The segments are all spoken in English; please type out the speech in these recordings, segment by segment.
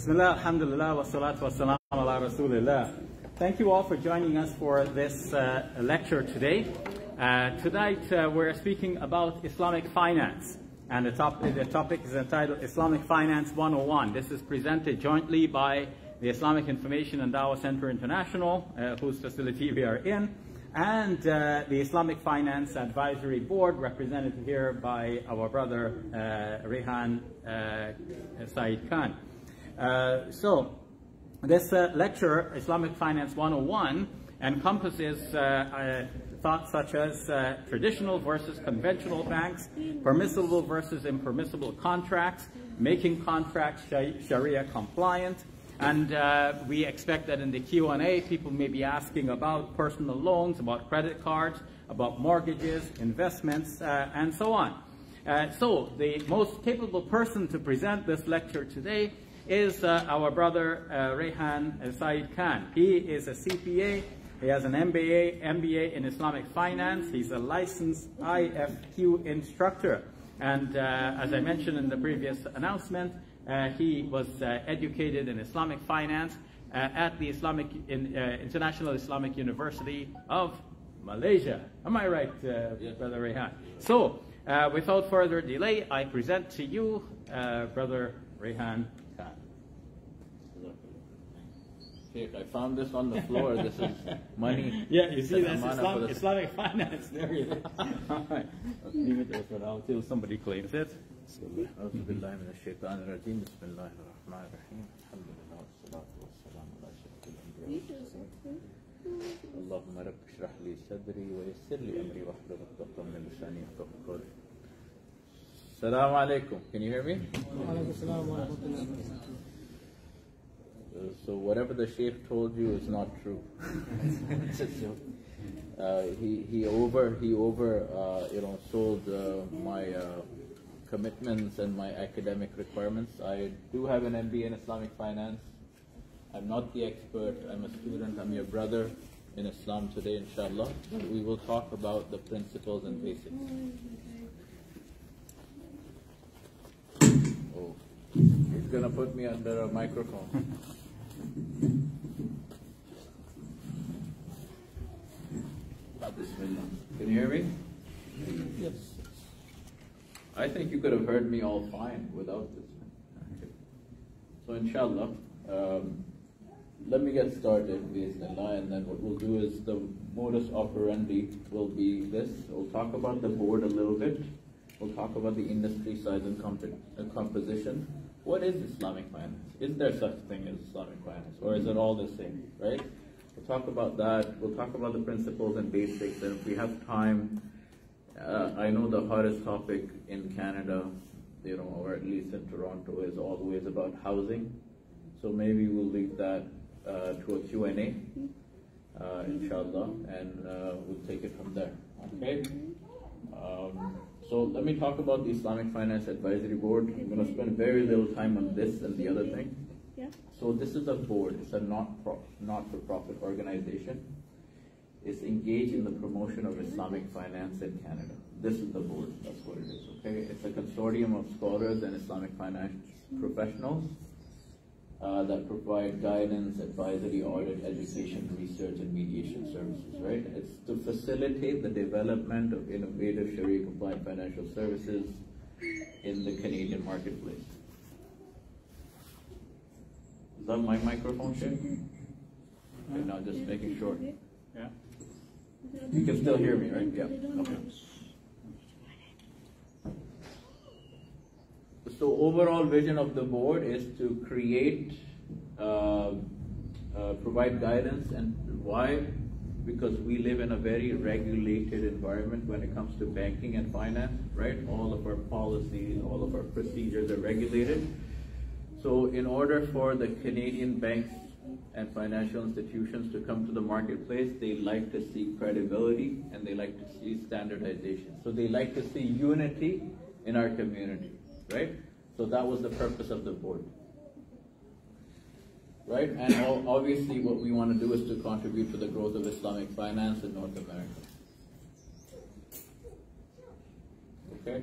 Bismillah, alhamdulillah, wa salatu wa salam ala rasulillah. Thank you all for joining us for this lecture today. Tonight we're speaking about Islamic finance, and the topic is entitled Islamic Finance 101. This is presented jointly by the Islamic Information and Dawah Center International, whose facility we are in, and the Islamic Finance Advisory Board, represented here by our brother Rehan Saeed Khan. So this lecture, Islamic Finance 101, encompasses thoughts such as traditional versus conventional banks, permissible versus impermissible contracts, making contracts Sharia compliant, and we expect that in the Q&A people may be asking about personal loans, about credit cards, about mortgages, investments, and so on. So the most capable person to present this lecture today is our brother Rehan Saeed Khan. He is a CPA, he has an MBA in Islamic Finance, he's a licensed IFQ instructor, and as I mentioned in the previous announcement, he was educated in Islamic Finance at the International Islamic University of Malaysia. Am I right, yes, Brother Rehan? So, without further delay, I present to you Brother Rehan. I found this on the floor. This is money. Yeah, you see, that's Islamic finance. There it is. All right. Let's leave it open until somebody claims it. Assalamu alaikum. Can you hear me? So whatever the Sheikh told you is not true. He sold my commitments and my academic requirements. I do have an MBA in Islamic Finance. I'm not the expert. I'm a student. I'm your brother in Islam today, inshallah. We will talk about the principles and basics. Oh. He's going to put me under a microphone. Can you hear me? Yes. I think you could have heard me all fine without this. So inshallah, let me get started, bismillah, and then what we'll do is the modus operandi will be this. We'll talk about the board a little bit. We'll talk about the industry size and composition. What is Islamic finance? Is there such thing as Islamic finance, or is it all the same, right? We'll talk about that. We'll talk about the principles and basics, and if we have time, I know the hottest topic in Canada, or at least in Toronto, is always about housing. So maybe we'll leave that to a Q&A, inshallah, and we'll take it from there, okay? So let me talk about the Islamic Finance Advisory Board. I'm going to spend very little time on this and the other thing. Yeah. So this is a board. It's a not-for-profit organization. It's engaged in the promotion of Islamic finance in Canada. This is the board. That's what it is. Okay. It's a consortium of scholars and Islamic finance professionals that provide guidance, advisory, audit, education, research, and mediation services, right? It's to facilitate the development of innovative Sharia-compliant financial services in the Canadian marketplace. Is that my microphone, Sheikh? Okay, now just making sure. Yeah? You can still hear me, right? Yeah. Okay. So overall vision of the board is to create, provide guidance, and why? Because we live in a very regulated environment when it comes to banking and finance, right? All of our policies, all of our procedures are regulated. So in order for the Canadian banks and financial institutions to come to the marketplace, they like to see credibility and they like to see standardization. So they like to see unity in our community, right? So that was the purpose of the board, right? And obviously what we want to do is to contribute to the growth of Islamic finance in North America. Okay?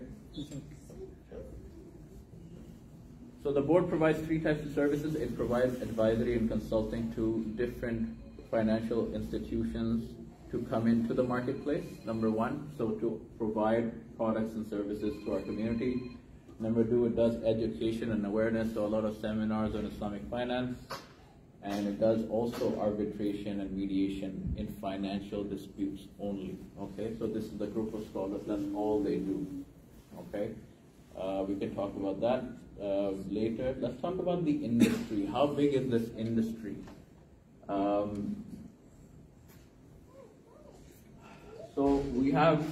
So the board provides three types of services. It provides advisory and consulting to different financial institutions to come into the marketplace, number one, so to provide products and services to our community. Number two, it does education and awareness, so a lot of seminars on Islamic finance. And it does also arbitration and mediation in financial disputes only, okay? So this is the group of scholars, that's all they do, okay? We can talk about that later. Let's talk about the industry. How big is this industry? So we have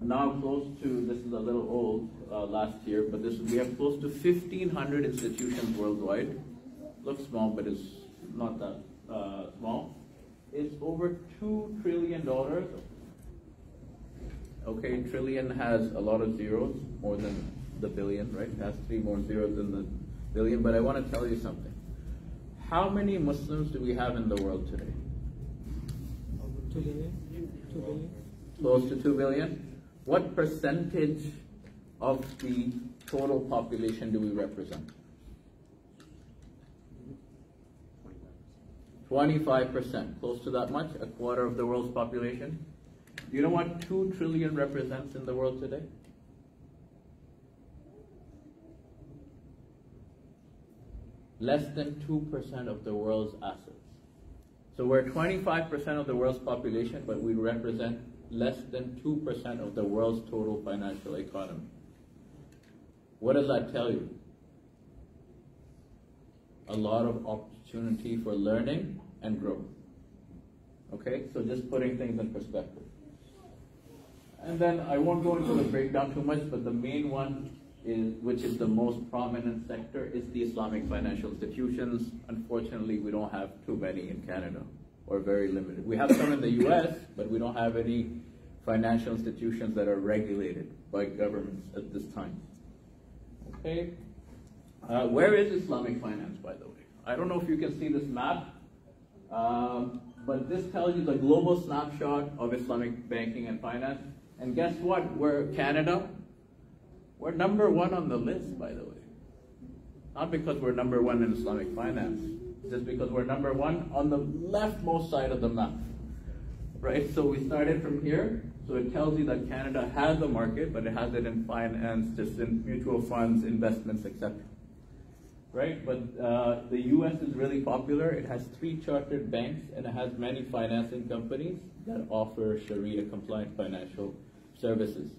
now close to, this is a little old last year, but this we have close to 1,500 institutions worldwide. Looks small, but it's not that small. It's over $2 trillion. Okay, trillion has a lot of zeros, more than the billion, right? It has three more zeros than the billion, but I want to tell you something. How many Muslims do we have in the world today? 2 billion. Close to 2 billion. What percentage of the total population do we represent? 25%, close to that much, a quarter of the world's population. Do you know what 2 trillion represents in the world today? Less than 2% of the world's assets. So we're 25% of the world's population, but we represent less than 2% of the world's total financial economy. What does that tell you? A lot of opportunity for learning and growth. Okay, so just putting things in perspective. And then I won't go into the breakdown too much, but the main one, which is the most prominent sector, is the Islamic financial institutions. Unfortunately, we don't have too many in Canada, or very limited. We have some in the US, but we don't have any financial institutions that are regulated by governments at this time. Okay. Where is Islamic finance, by the way? I don't know if you can see this map, but this tells you the global snapshot of Islamic banking and finance. And guess what? We're Canada. We're number one on the list, by the way. Not because we're number one in Islamic finance, just because we're number one on the leftmost side of the map, right? So we started from here. So it tells you that Canada has a market, but it has it in finance, just in mutual funds, investments, etc. Right? But the US is really popular. It has 3 chartered banks, and it has many financing companies that offer Sharia-compliant financial services.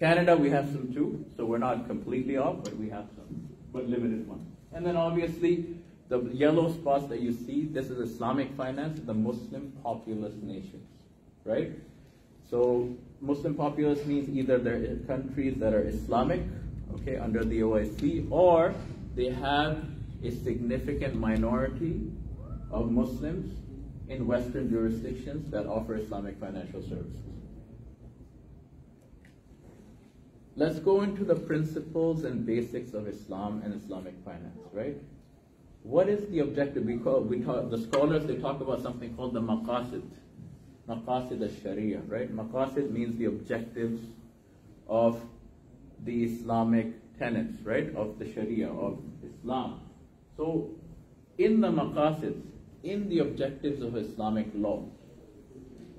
Canada, we have some too, so we're not completely off, but we have some, but limited ones. And then obviously, the yellow spots that you see, this is Islamic finance, the Muslim populous nations, right? So Muslim populace means either they're countries that are Islamic, okay, under the OIC, or they have a significant minority of Muslims in Western jurisdictions that offer Islamic financial services. Let's go into the principles and basics of Islam and Islamic finance, right? What is the objective? The scholars, they talk about something called the Maqasid. Maqasid al-Sharia, right? Maqasid means the objectives of the Islamic tenets, right? Of the Sharia, of Islam. So, in the Maqasids, in the objectives of Islamic law,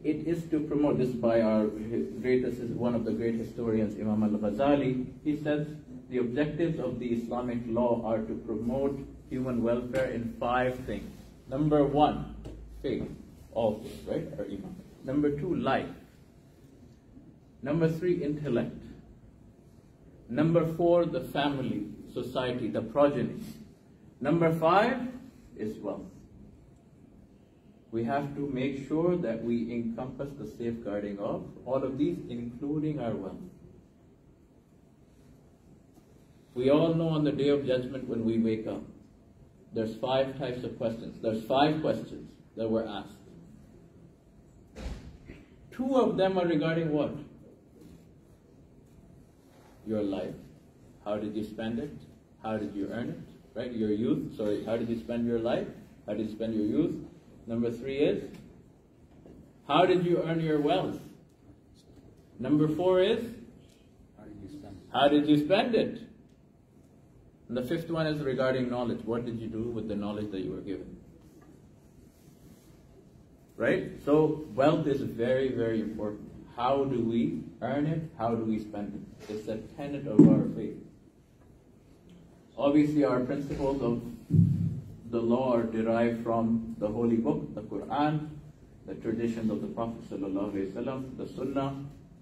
it is to promote, this by our greatest, one of the great historians, Imam al-Ghazali, he says, the objectives of the Islamic law are to promote human welfare in 5 things. Number 1, faith. All things, right? Or iman. Number 2, life. Number 3, intellect. Number 4, the family, society, the progeny. Number 5 is wealth. We have to make sure that we encompass the safeguarding of all of these, including our wealth. We all know on the Day of Judgment when we wake up, there's 5 types of questions. There's 5 questions that were asked. 2 of them are regarding what? Your life. How did you spend it? How did you earn it? Right? Your youth. Sorry, how did you spend your life? How did you spend your youth? Number 3 is, how did you earn your wealth? Number 4 is, how did you spend it? And the fifth one is regarding knowledge. What did you do with the knowledge that you were given? Right? So wealth is very, very important. How do we earn it? How do we spend it? It's a tenet of our faith. Obviously, our principles of the law are derived from the Holy Book, the Quran, the traditions of the Prophet ﷺ, the sunnah,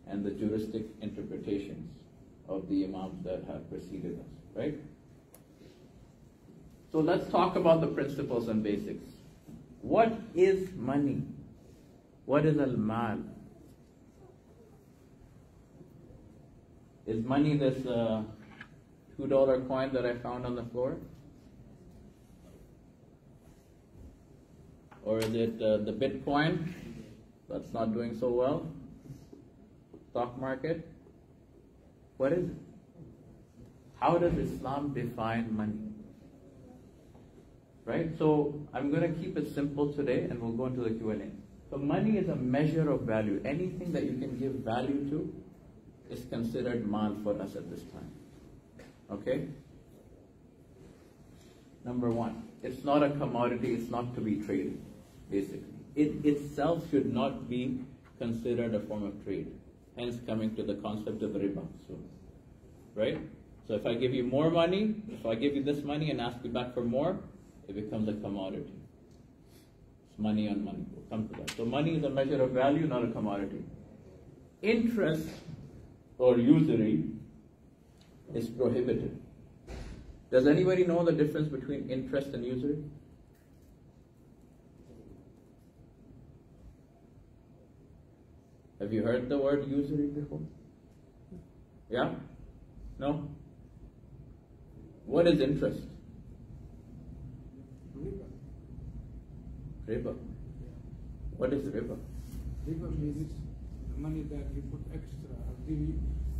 and the juristic interpretations of the imams that have preceded us, right? So let's talk about the principles and basics. What is money? What is al-mal? Is money this $2 coin that I found on the floor? Or is it the Bitcoin that's not doing so well? Stock market? What is it? How does Islam define money? Right? So I'm going to keep it simple today and we'll go into the Q&A. So money is a measure of value. Anything that you can give value to is considered mal for us at this time. Okay? Number one, it's not a commodity, it's not to be traded, basically. It itself should not be considered a form of trade. Hence coming to the concept of riba. So, right? So if I give you more money, if I give you this money and ask you back for more, it becomes a commodity. It's money on money. We'll come to that. So money is a measure of value, not a commodity. Interest or usury is prohibited. Does anybody know the difference between interest and usury? Have you heard the word usury before? Yeah? No? What is interest? Riba. What is riba? Riba means the money that you put extra.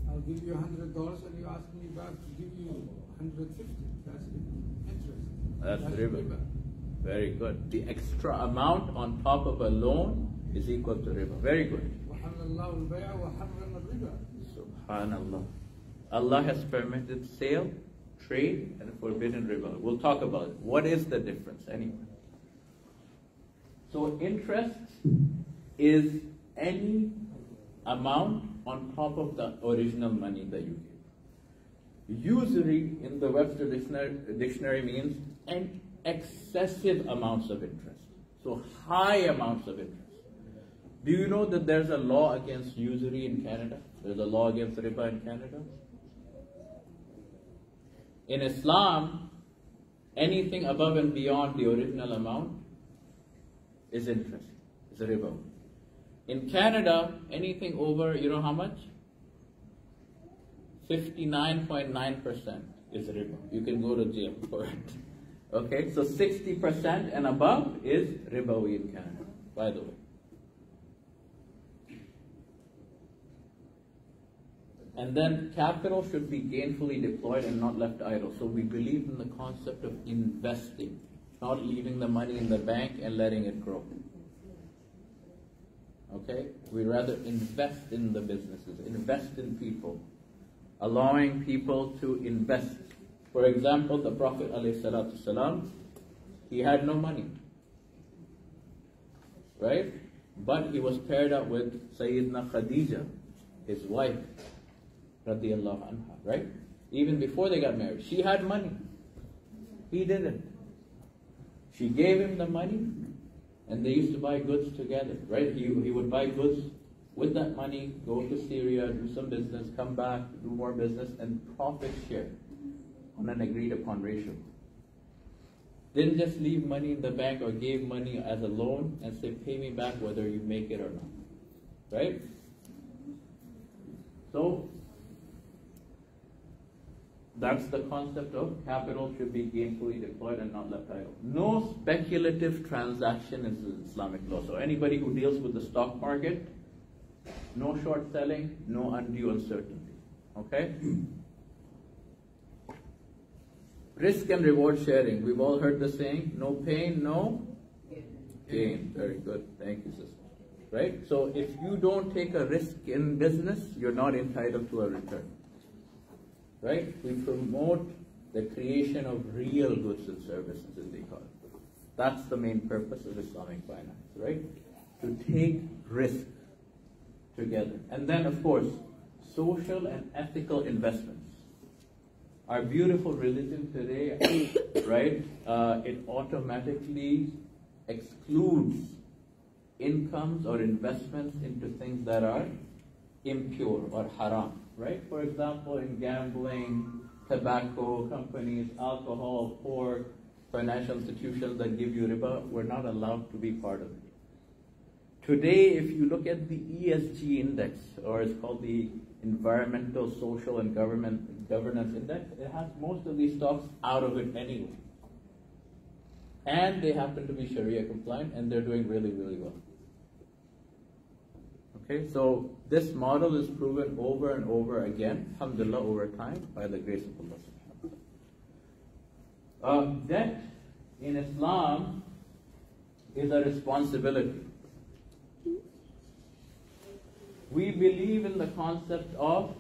I'll give you $100 and you ask me back to give you 150. That's interest. That's riba. Very good. The extra amount on top of a loan is equal to riba. Very good. Subhanallah. Allah has permitted sale, trade, and forbidden riba. We'll talk about it. What is the difference anyway? So interest is any amount on top of the original money that you give. Usury in the Webster dictionary means an excessive amounts of interest. So high amounts of interest. Do you know that there's a law against usury in Canada? There's a law against riba in Canada? In Islam, anything above and beyond the original amount is interest, is riba. In Canada, anything over, you know how much? 59.9% is riba. You can go to jail for it. Okay, so 60% and above is ribawi in Canada, by the way. And then capital should be gainfully deployed and not left idle. So we believe in the concept of investing, not leaving the money in the bank and letting it grow. Okay? We rather invest in the businesses, invest in people, allowing people to invest. For example, the Prophet ﷺ, he had no money, right? But he was paired up with Sayyidina Khadija, his wife, radiyallahu anha, right? Even before they got married, she had money. He didn't. She gave him the money, and they used to buy goods together, right? He would buy goods with that money, go to Syria, do some business, come back, do more business, and profit share on an agreed upon ratio. Didn't just leave money in the bank or gave money as a loan and say, pay me back whether you make it or not, right? So that's the concept of capital should be gainfully deployed and not left idle. No speculative transaction is Islamic law. So anybody who deals with the stock market, no short selling, no undue uncertainty. Okay? Risk and reward sharing. We've all heard the saying, no pain, no gain. Very good. Thank you, sister. Right? So if you don't take a risk in business, you're not entitled to a return. Right? We promote the creation of real goods and services in the economy. That's the main purpose of Islamic finance, right? To take risk together. And then, of course, social and ethical investments. Our beautiful religion today, right, it automatically excludes incomes or investments into things that are impure or haram, right? For example, in gambling, tobacco companies, alcohol, pork, financial institutions that give you riba, we're not allowed to be part of it. Today, if you look at the ESG index, or it's called the Environmental, Social, and Governance Index, it has most of these stocks out of it anyway. And they happen to be Sharia compliant, and they're doing really, really well. Okay, so this model is proven over and over again, alhamdulillah, over time, by the grace of Allah. Debt in Islam is a responsibility. We believe in the concept of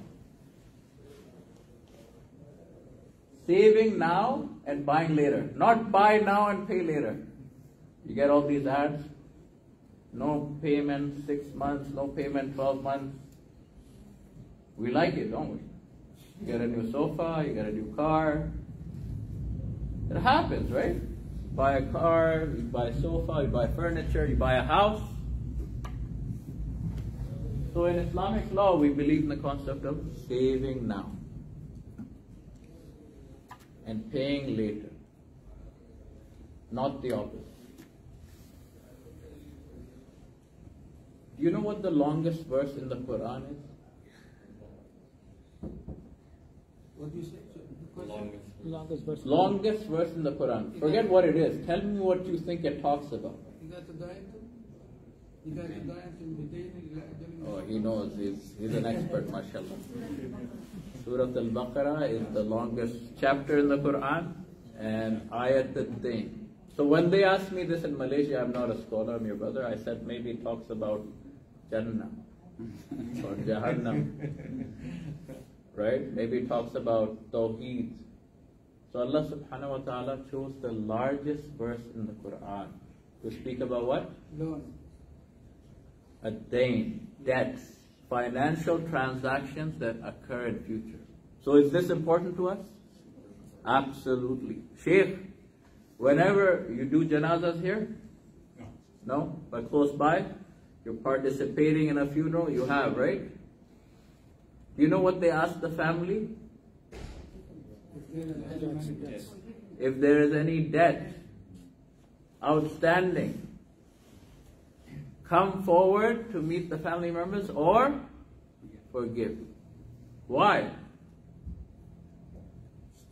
saving now and buying later. Not buy now and pay later. You get all these ads, no payment 6 months, no payment 12 months. We like it, don't we? You get a new sofa, you get a new car. It happens, right? Buy a car, you buy a sofa, you buy furniture, you buy a house. So in Islamic law, we believe in the concept of saving now and paying later, not the opposite. Do you know what the longest verse in the Quran is? What do you say? Longest verse in the Quran. Forget what it is. Tell me what you think it talks about. Oh, he knows. He's an expert, mashallah. Surah al-Baqarah is the longest chapter in the Quran, and ayat al-Dain. So when they asked me this in Malaysia, I'm not a scholar, I'm your brother, I said maybe it talks about Jannah or Jahannam. Right? Maybe it talks about Tawheed. So Allah subhanahu wa ta'ala chose the largest verse in the Quran to speak about what? Loan. Ad-Dain, debts, financial transactions that occur in future. So is this important to us? Absolutely. Shaykh, whenever you do janazas here? No. No? But close by? You're participating in a funeral? You have, right? Do you know what they ask the family? If there is any debt outstanding, come forward to meet the family members or forgive. Why?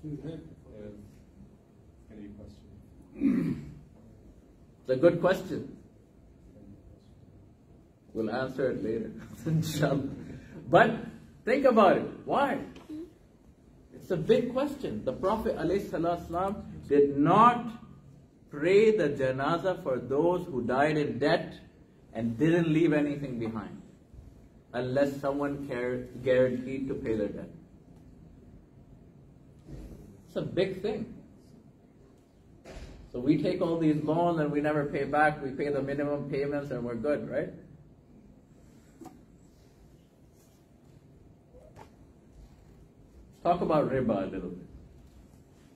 Any question? It's a good question. We'll answer it later, inshallah. But think about it. Why? It's a big question. The Prophet ﷺ did not pray the janazah for those who died in debt and didn't leave anything behind, unless someone guaranteed to pay their debt. It's a big thing. So we take all these loans and we never pay back. We pay the minimum payments and we're good, right? Talk about riba a little bit.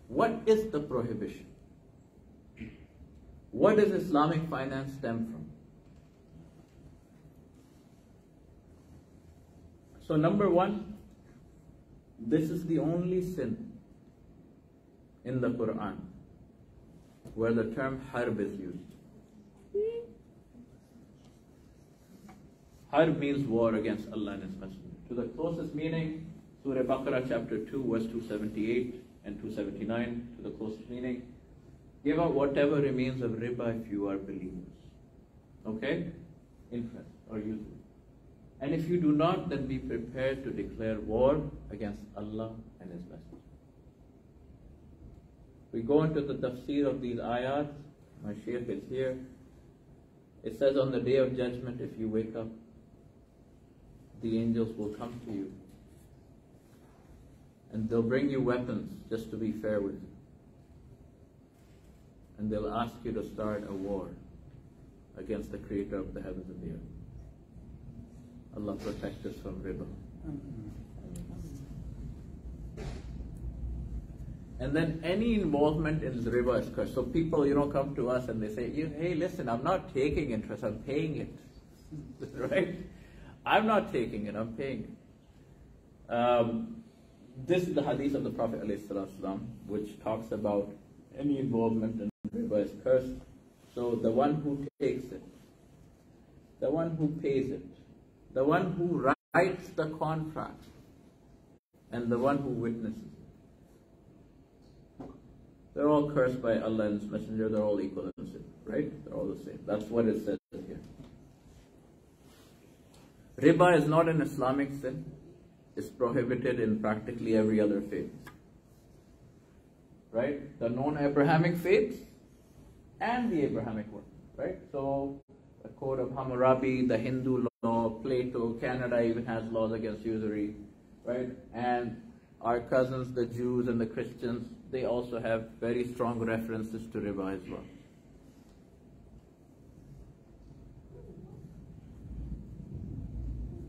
What is the prohibition? What does Islamic finance stem from? So number one, this is the only sin in the Quran where the term harb is used. Harb means war against Allah and His Messenger. To the closest meaning, Surah al-Baqarah chapter 2 verse 278 and 279, to the closest meaning, give out whatever remains of riba if you are believers. Okay? Inference or usury. And if you do not, then be prepared to declare war against Allah and His Messenger. We go into the tafsir of these ayats. My shaykh is here. It says on the day of judgment, if you wake up, the angels will come to you And they'll bring you weapons, just to be fair with you. And they'll ask you to start a war against the creator of the heavens and the earth. Allah protect us from riba. And then any involvement in riba is cursed. So people, you know, come to us and they say, hey, listen, I'm not taking interest, I'm paying it. Right? I'm not taking it, I'm paying it. This is the hadith of the Prophet ﷺ, which talks about any involvement in riba is cursed. So the one who takes it, the one who pays it, the one who writes the contract, and the one who witnesses it. They're all cursed by Allah and His Messenger. They're all equal in sin, right? They're all the same. That's what it says here. Riba is not an Islamic sin. It's prohibited in practically every other faith. Right? The non-Abrahamic faiths and the Abrahamic one. Right? So, the Code of Hammurabi, the Hindu law, Plato, Canada even has laws against usury. Right? And our cousins, the Jews and the Christians, they also have very strong references to riba as well.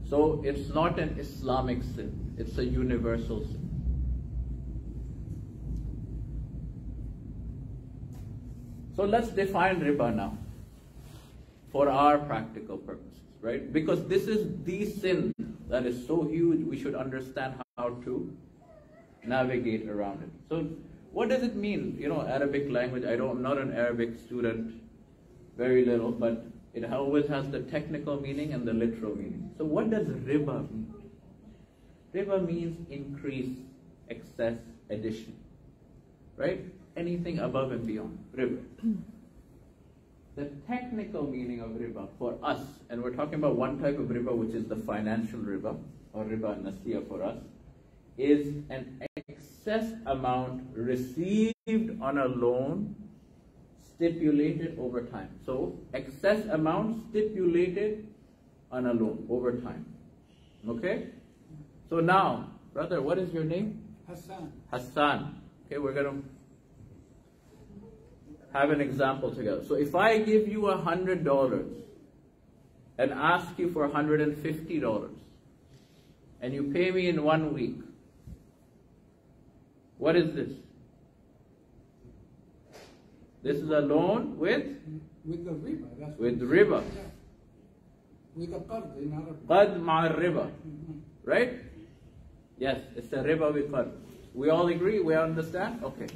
So, it's not an Islamic sin, it's a universal sin. So, let's define riba now for our practical purposes, right? Because this is the sin that is so huge, we should understand how to navigate around it. So, what does it mean? You know, Arabic language, I'm not an Arabic student, very little, but it always has the technical meaning and the literal meaning. So what does riba mean? Riba means increase, excess, addition, right? Anything above and beyond, riba. The technical meaning of riba for us, and we're talking about one type of riba, which is the financial riba, or riba nasiya for us, is an excess amount received on a loan stipulated over time. So, excess amount stipulated on a loan over time. Okay? So now, brother, what is your name? Hassan. Hassan. Okay, we're going to have an example together. So, if I give you $100 and ask you for $150 and you pay me in 1 week, what is this? This is a loan with the riba. That's with riba. Yeah. With the qard in Arabic. Qard ma'a riba. Right? Yes, it's a riba with qard. We all agree? We understand? Okay.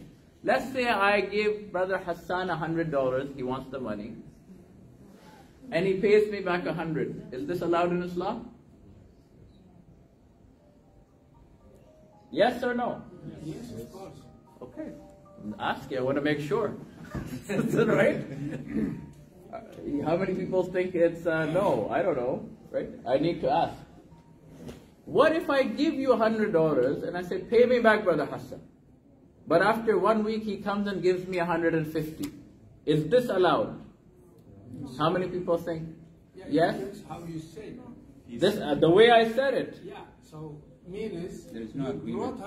Let's say I give Brother Hassan $100. He wants the money. And he pays me back 100. Is this allowed in Islam? Yes or no? Yes, of course. Okay. Ask you, I want to make sure. Is that right? How many people think it's no? I don't know, right? I need to ask. What if I give you $100 and I say, pay me back, Brother Hassan? But after 1 week, he comes and gives me 150. Is this allowed? Yes. How many people think? Yeah, yes? That's how you say it. This, the way I said it. Yeah, so means there's no agreement.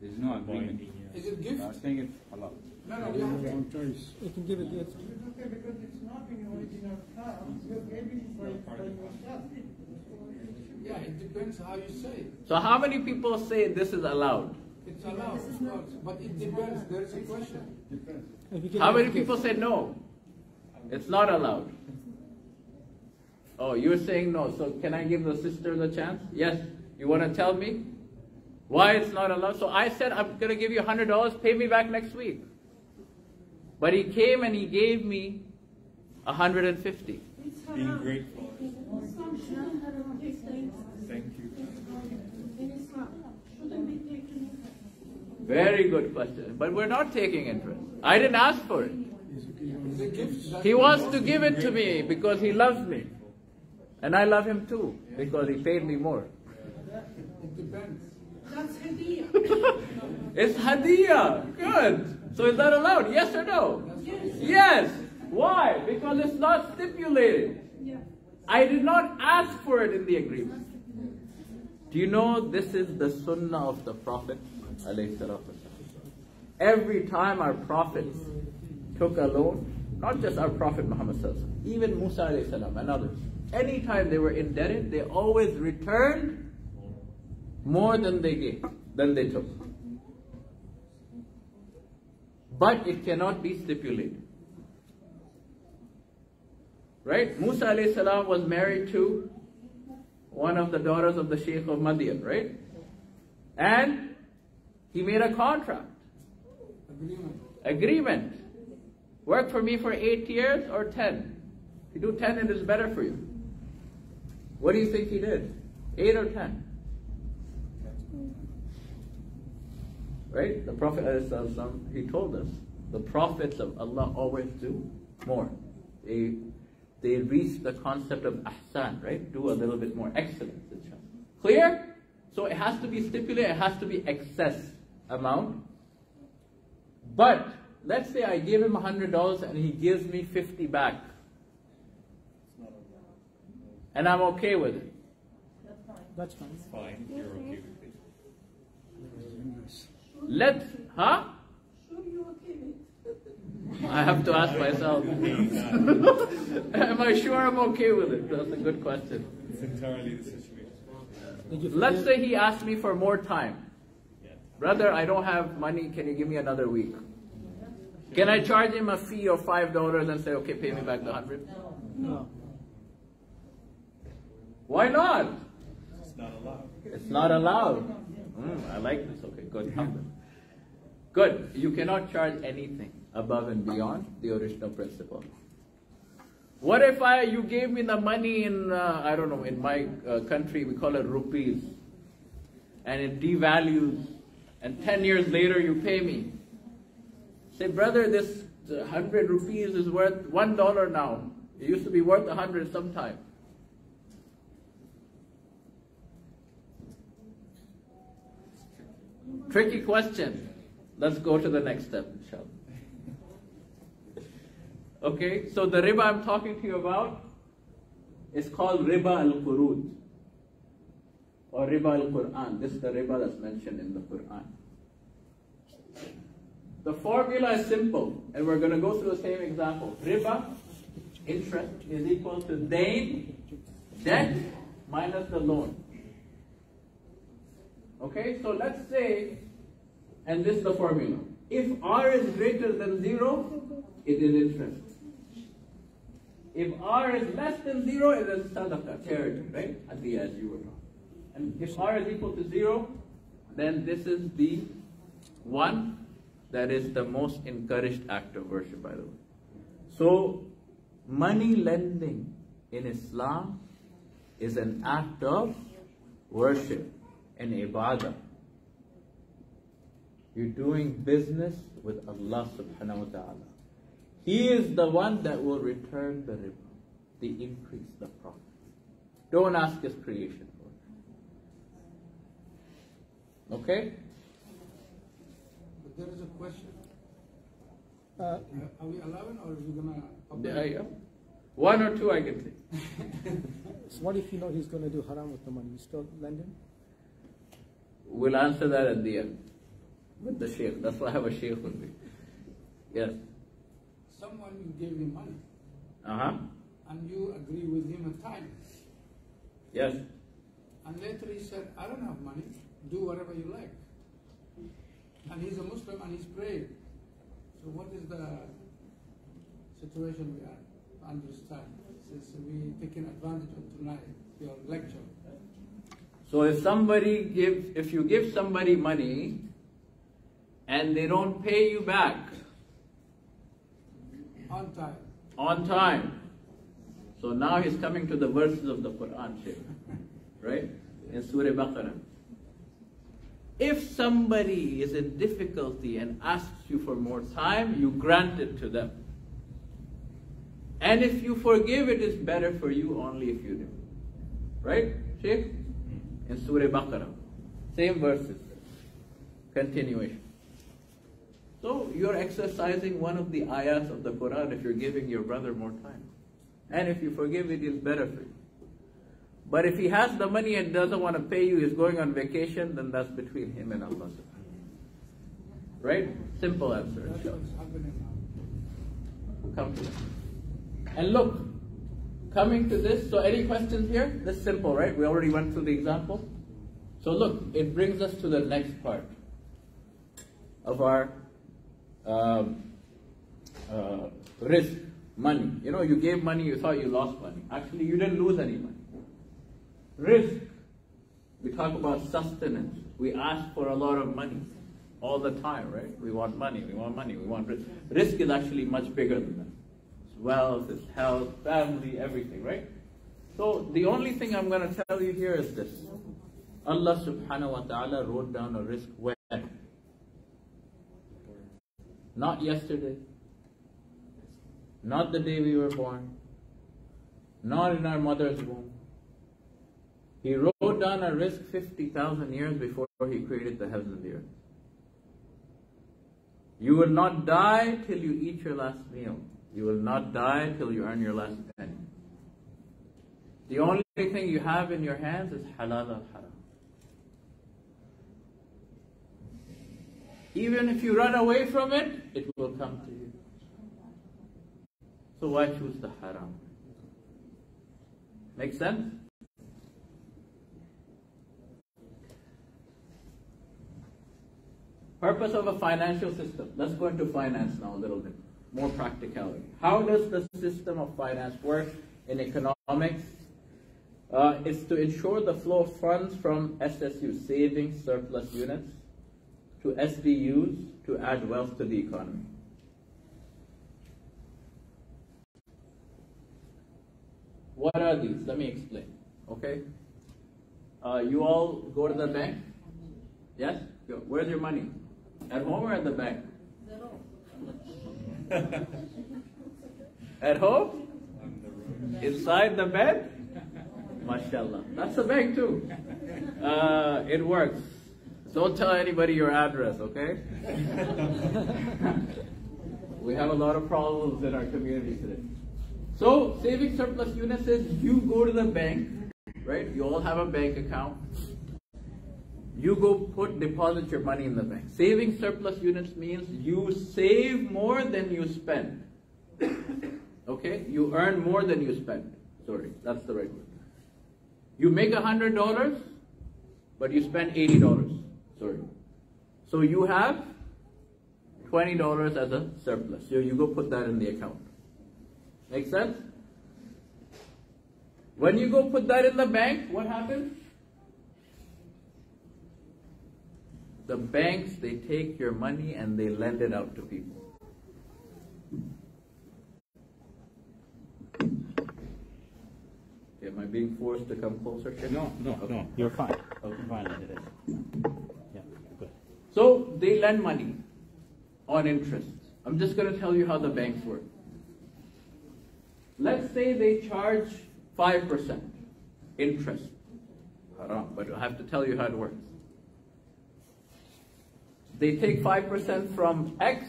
There's no agreement. Is it gift? I think it's halal. No, you have no choice. You can give it the extra. It's okay because it's not in original terms. You're giving for yourself. Yeah, it depends how you say it. So how many people say this is allowed? It's allowed, of course. But it depends. There is a question. Depends. How many people say no? It's not allowed. Oh, you're saying no. So can I give the sisters a chance? Yes. You want to tell me why it's not allowed? So I said, I'm going to give you $100, pay me back next week. But he came and he gave me 150. Being grateful. Thank you. Very good question. But we're not taking interest. I didn't ask for it. He wants to give it to me because he loves me. And I love him too because he paid me more. It depends. That's hadiyah. It's hadiyah. Good. So is that allowed? Yes or no? Yes. Yes. Why? Because it's not stipulated. Yeah. I did not ask for it in the agreement. Do you know this is the sunnah of the Prophet? Every time our prophets took a loan, not just our Prophet Muhammad, even Musa and others, anytime they were indebted, they always returned more than they gave, than they took. But it cannot be stipulated. Right? Musa alayhi salam was married to one of the daughters of the Sheikh of Madian, right? And he made a contract. Agreement. Work for me for 8 years or 10. If you do 10, it is better for you. What do you think he did? 8 or 10? Right? The Prophet, he told us, the prophets of Allah always do more. They reach the concept of ahsan, right? Do a little bit more. Excellence. Clear? So it has to be stipulated, it has to be excess amount. But let's say I give him $100 and he gives me 50 back. And I'm okay with it. That's fine. That's fine. You're okay with it. Let's, huh? Sure, you're okay with it. I have to ask myself. Am I sure I'm okay with it? That's a good question. It's entirely the situation. Let's say he asked me for more time. Brother, I don't have money. Can you give me another week? Can I charge him a fee of $5 and say, okay, pay me back the 100? No. Why not? It's not allowed. It's not allowed. I like this. Okay, good. Good. You cannot charge anything above and beyond the original principle. What if you gave me the money in, I don't know, in my country, we call it rupees. And it devalues. And 10 years later, you pay me. Say, brother, this 100 rupees is worth $1 now. It used to be worth 100 sometime. Tricky question. Let's go to the next step, inshallah. Okay, so the riba I'm talking to you about is called riba al-Qurud or riba al-Quran. This is the riba that's mentioned in the Quran. The formula is simple, and we're going to go through the same example. Riba, interest, is equal to dayn, debt, minus the loan. Okay, so let's say, and this is the formula. If R is greater than 0, it is interest. If R is less than 0, it is sadaqah, charity, right? Hadiyah, as you were taught. And if R is equal to 0, then this is the one. That is the most encouraged act of worship, by the way. So, money lending in Islam is an act of worship and ibadah. You're doing business with Allah subhanahu wa ta'ala. He is the one that will return the riba, the increase, the profit. Don't ask His creation for it. Okay? There is a question. Are we 11 or are we going to... One or two I can say. So what if you know he's going to do haram with the money? You still lend him? We'll answer that at the end. With the sheikh. That's why I have a sheikh with me. Yes. Someone gave him money. Uh-huh. And you agree with him at times. Yes. And later he said, I don't have money. Do whatever you like. And he's a Muslim and he's praying. So what is the situation we are to understand? Since we're taking advantage of tonight, your lecture. So if you give somebody money and they don't pay you back on time. On time. So now he's coming to the verses of the Quran, Shaykh, right? In Surah al-Baqarah. If somebody is in difficulty and asks you for more time, you grant it to them. And if you forgive, it is better for you only if you do. Right, Sheikh? In Surah Baqarah. Same verses. Continuation. So you're exercising one of the ayahs of the Quran if you're giving your brother more time. And if you forgive, it is better for you. But if he has the money and doesn't want to pay you, he's going on vacation, then that's between him and Allah. Right? Simple answer. Come to it. And look, coming to this, so any questions here? This is simple, right? We already went through the example. So look, it brings us to the next part of our risk, money. You know, you gave money, you thought you lost money. Actually, you didn't lose any money. Risk, we talk about sustenance. We ask for a lot of money all the time, right? We want money, we want money, we want risk. Risk is actually much bigger than that. It's wealth, it's health, family, everything, right? So the only thing I'm going to tell you here is this. Allah subhanahu wa ta'ala wrote down a risk when? Not yesterday, not the day we were born, not in our mother's womb. He wrote down a risk 50,000 years before he created the heavens and the earth. You will not die till you eat your last meal. You will not die till you earn your last penny. The only thing you have in your hands is halal and haram. Even if you run away from it, it will come to you. So why choose the haram? Make sense? Purpose of a financial system. Let's go into finance now a little bit. More practicality. How does the system of finance work in economics? It's to ensure the flow of funds from SSU, savings surplus units, to SDUs to add wealth to the economy. What are these? Let me explain. Okay? You all go to the bank? Yes? Where's your money? At home or at the bank? At home? Inside the bed? MashaAllah. That's a bank too. It works. Don't tell anybody your address, okay? We have a lot of problems in our community today. So, saving surplus units is you go to the bank, right? You all have a bank account. You go deposit your money in the bank. Saving surplus units means you save more than you spend. Okay? You earn more than you spend. Sorry, that's the right word. You make $100, but you spend $80. Sorry. So you have $20 as a surplus. So you go put that in the account. Make sense? When you go put that in the bank, what happens? The banks, they take your money and they lend it out to people. Okay, am I being forced to come closer? No, you're fine. Okay, fine as it is. Yeah, good. So they lend money on interest. I'm just going to tell you how the banks work. Let's say they charge 5% interest. Haram, but I have to tell you how it works. They take 5% from X,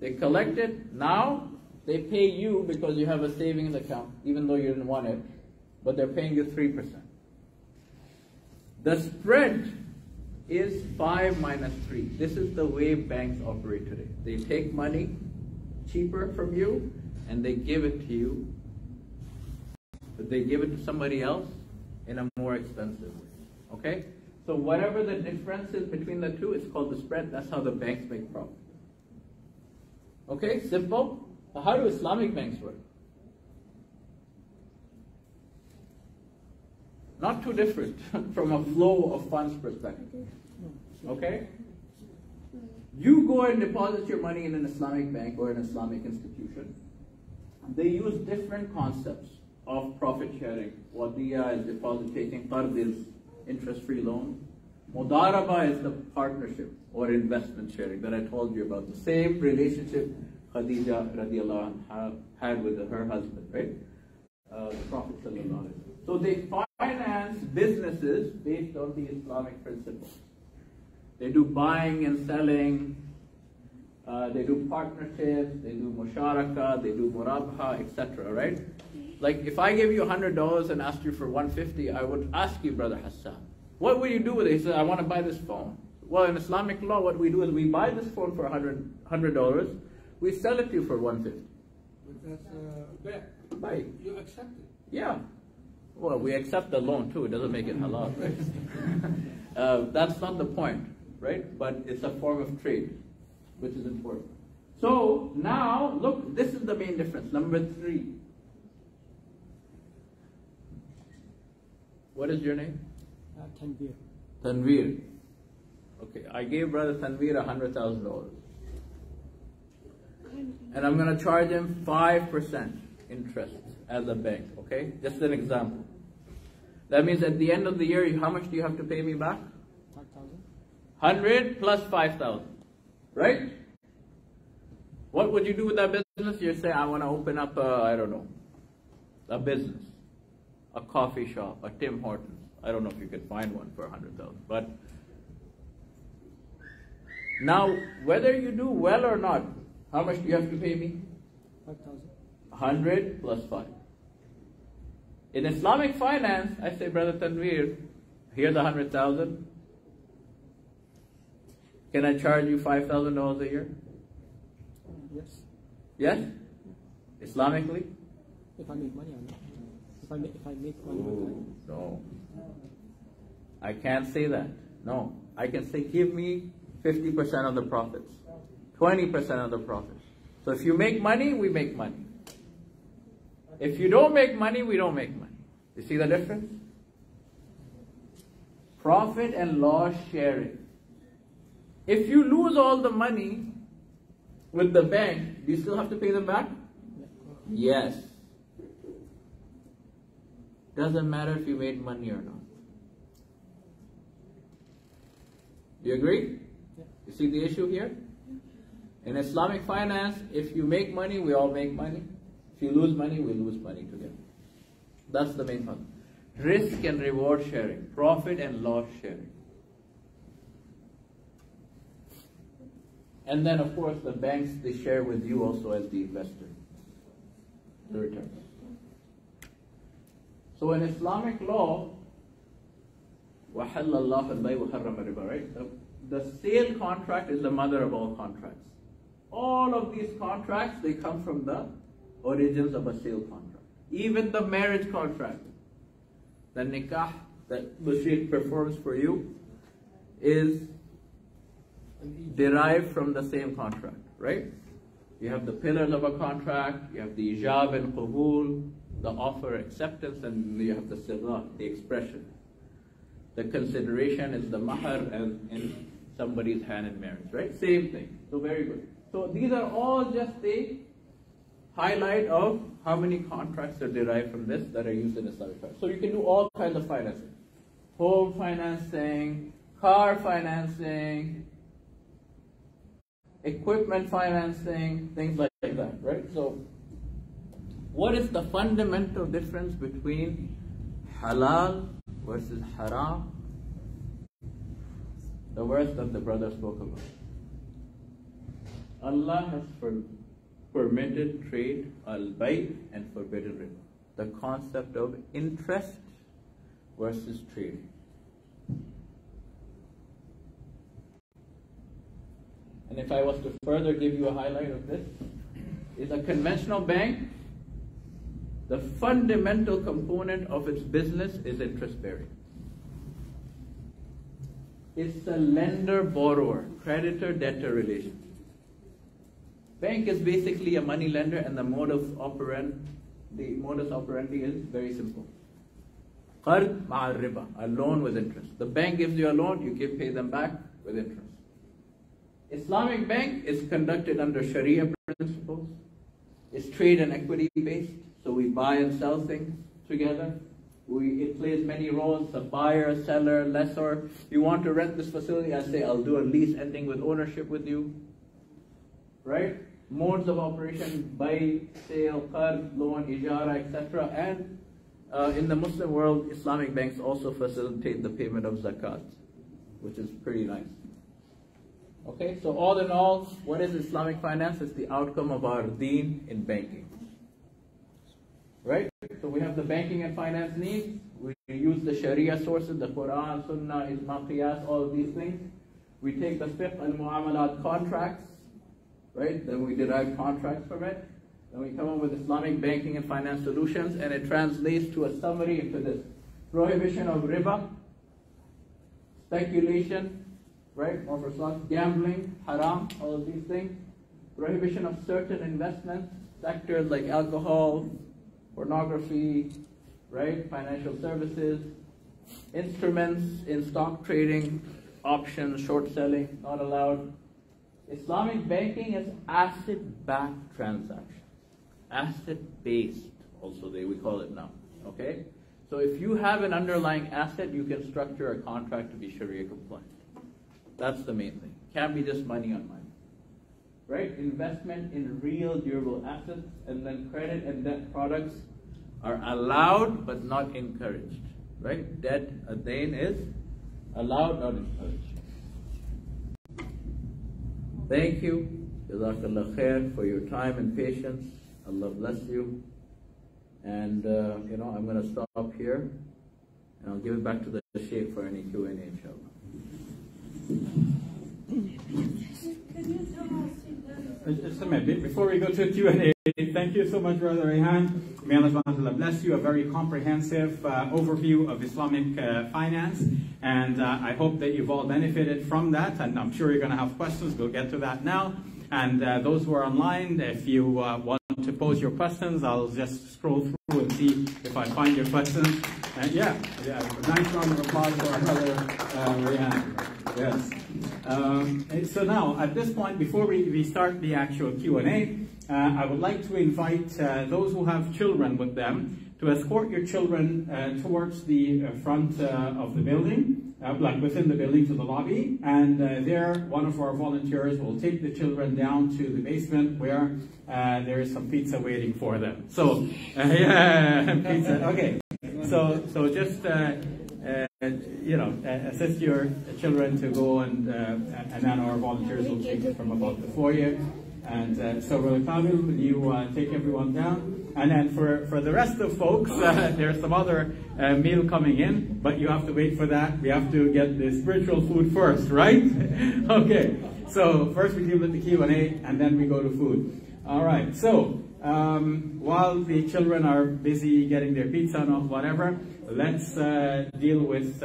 they collect it, now they pay you because you have a savings account, even though you didn't want it, but they're paying you 3%. The spread is 5 minus 3. This is the way banks operate today. They take money cheaper from you and they give it to you, but they give it to somebody else in a more expensive way, okay? So whatever the difference is between the two, it's called the spread. That's how the banks make profit. Okay, simple. So how do Islamic banks work? Not too different from a flow of funds perspective. Okay? You go and deposit your money in an Islamic bank or an Islamic institution. They use different concepts of profit sharing. Wadiyah is deposit taking, qard is interest-free loan. Mudaraba is the partnership or investment sharing that I told you about. The same relationship Khadija radiallahu anha had with her husband, right? The Prophet sallallahu alaihi wasallam. So they finance businesses based on the Islamic principles. They do buying and selling. They do partnerships. They do Musharaka. They do murabaha, etc. Right? Like if I gave you $100 and asked you for $150, I would ask you, Brother Hassan, what will you do with it? He said, I want to buy this phone. Well, in Islamic law, what we do is we buy this phone for $100, we sell it to you for $150. But that's a bet. You accept it. Yeah. Well, we accept the loan too. It doesn't make it halal, right? That's not the point, right? But it's a form of trade, which is important. So now, look, this is the main difference. Number three. What is your name? Tanveer. Tanveer. Okay, I gave Brother Tanveer $100,000. And I'm going to charge him 5% interest as a bank, okay? Just an example. That means at the end of the year, how much do you have to pay me back? 5,000. 100 plus 5,000, right? What would you do with that business? You say, I want to open up a, I don't know, a business, a coffee shop, a Tim Hortons. I don't know if you could find one for 100,000, but now, whether you do well or not, how much do you have to pay me? 5,000. 100 plus 5. In Islamic finance, I say, Brother Tanveer, here's 100,000. Can I charge you $5,000 a year? Yes. Yes? Islamically? If I make money, I'm not. If I make money, no. I can't say that. No. I can say, give me 50% of the profits, 20% of the profits. So if you make money, we make money. If you don't make money, we don't make money. You see the difference? Profit and loss sharing. If you lose all the money with the bank, do you still have to pay them back? Yes. Doesn't matter if you made money or not. Do you agree? You see the issue here? In Islamic finance, if you make money, we all make money. If you lose money, we lose money together. That's the main one. Risk and reward sharing, profit and loss sharing. And then, of course, the banks, they share with you also as the investor, the returns. So in Islamic law, وَحَلَّ اللَّهُ الْبَيْءَ وَحَرَّمَ الرِّبَا, right? The sale contract is the mother of all contracts. All of these contracts, they come from the origins of a sale contract. Even the marriage contract, the nikah that Mushrik performs for you, is derived from the same contract, right? You have the pillars of a contract, you have the ijab and qabul, the offer acceptance, and you have the sigha, the expression. The consideration is the mahar and in somebody's hand in marriage, right? Same thing. So very good. So these are all just a highlight of how many contracts are derived from this that are used in Islamic finance. So you can do all kinds of financing. Home financing, car financing, equipment financing, things like that, right? So what is the fundamental difference between halal versus haram? The verse that the brother spoke about. Allah has permitted trade al-bay' and forbidden riba. The concept of interest versus trade. And if I was to further give you a highlight of this, is a conventional bank, the fundamental component of its business is interest bearing. It's a lender-borrower, creditor-debtor relation. Bank is basically a money lender, and the modus operandi is very simple. Qard ma'a riba, a loan with interest. The bank gives you a loan, you pay them back with interest. Islamic bank is conducted under Sharia principles. It's trade and equity based, so we buy and sell things together. It plays many roles, a buyer, a seller, lessor. You want to rent this facility, I say I'll do a lease ending with ownership with you, right? Modes of operation, buy, sale, qard, loan, ijara, etc. And in the Muslim world, Islamic banks also facilitate the payment of zakat, which is pretty nice. Okay, so all in all, what is Islamic finance? It's the outcome of our deen in banking, right? So we have the banking and finance needs. We use the Sharia sources, the Quran, sunnah, ijma, qiyas, all of these things. We take the fiqh and mu'amalat contracts, right? Then we derive contracts from it. Then we come up with Islamic banking and finance solutions, and it translates to a summary into this. Prohibition of riba, speculation, right? Or for some, gambling, haram, all of these things. Prohibition of certain investments, sectors like alcohol, pornography, right? Financial services, instruments in stock trading, options, short selling, not allowed. Islamic banking is asset-backed transactions, asset-based, also we call it now, okay? So if you have an underlying asset, you can structure a contract to be Sharia compliant. That's the main thing. Can't be just money on money, right? Investment in real durable assets, and then credit and debt products are allowed but not encouraged, right? Debt, a dain, is allowed, not encouraged. Thank you, Jazakallah Khair, for your time and patience. Allah bless you. And, you know, I'm going to stop here, and I'll give it back to the Shaykh for any Q&A, inshallah. Just a minute, before we go to Q&A, thank you so much, Brother Rehan. May Allah bless you. A very comprehensive overview of Islamic finance. And I hope that you've all benefited from that. And I'm sure you're going to have questions. We'll get to that now. And those who are online, if you want to pose your questions, I'll just scroll through and see if I find your questions. And yeah, a nice round of applause for our brother Rehan. Yes. So now, at this point, before we start the actual Q&A, I would like to invite those who have children with them to escort your children towards the front of the building, like within the building to the lobby, and there one of our volunteers will take the children down to the basement where there is some pizza waiting for them. So, pizza, okay. So just, you know, assist your children to go, and then our volunteers will take it from about the foyer. And so, Brother Kamil, will you take everyone down? And then for the rest of folks, there's some other meal coming in, but you have to wait for that. We have to get the spiritual food first, right? Okay, so first we deal with the Q&A, and then we go to food. All right, so while the children are busy getting their pizza and whatever, let's deal with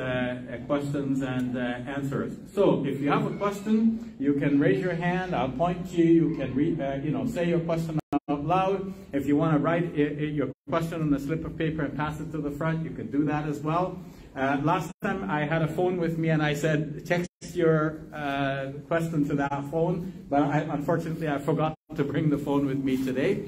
questions and answers. So if you have a question, you can raise your hand, I'll point to you, you can read, you know, say your question out loud. If you want to write your question on a slip of paper and pass it to the front, you can do that as well. Last time I had a phone with me and I said, text your question to that phone, but unfortunately I forgot to bring the phone with me today.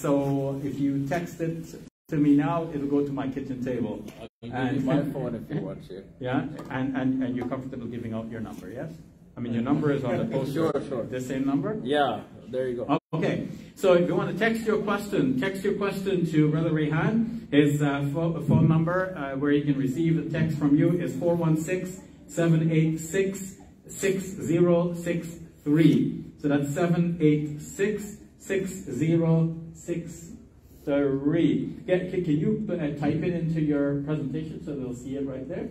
So if you text it to me now, it'll go to my kitchen table. I'll give you my phone if you want to. Yeah, and you're comfortable giving out your number, yes? I mean, your number is on the poster. Sure. The same number? Yeah, there you go. Okay, so if you want to text your question to Brother Rehan. His phone number where he can receive a text from you is 416-786-6063. So that's 786-6063. Can you type it into your presentation so they'll see it right there?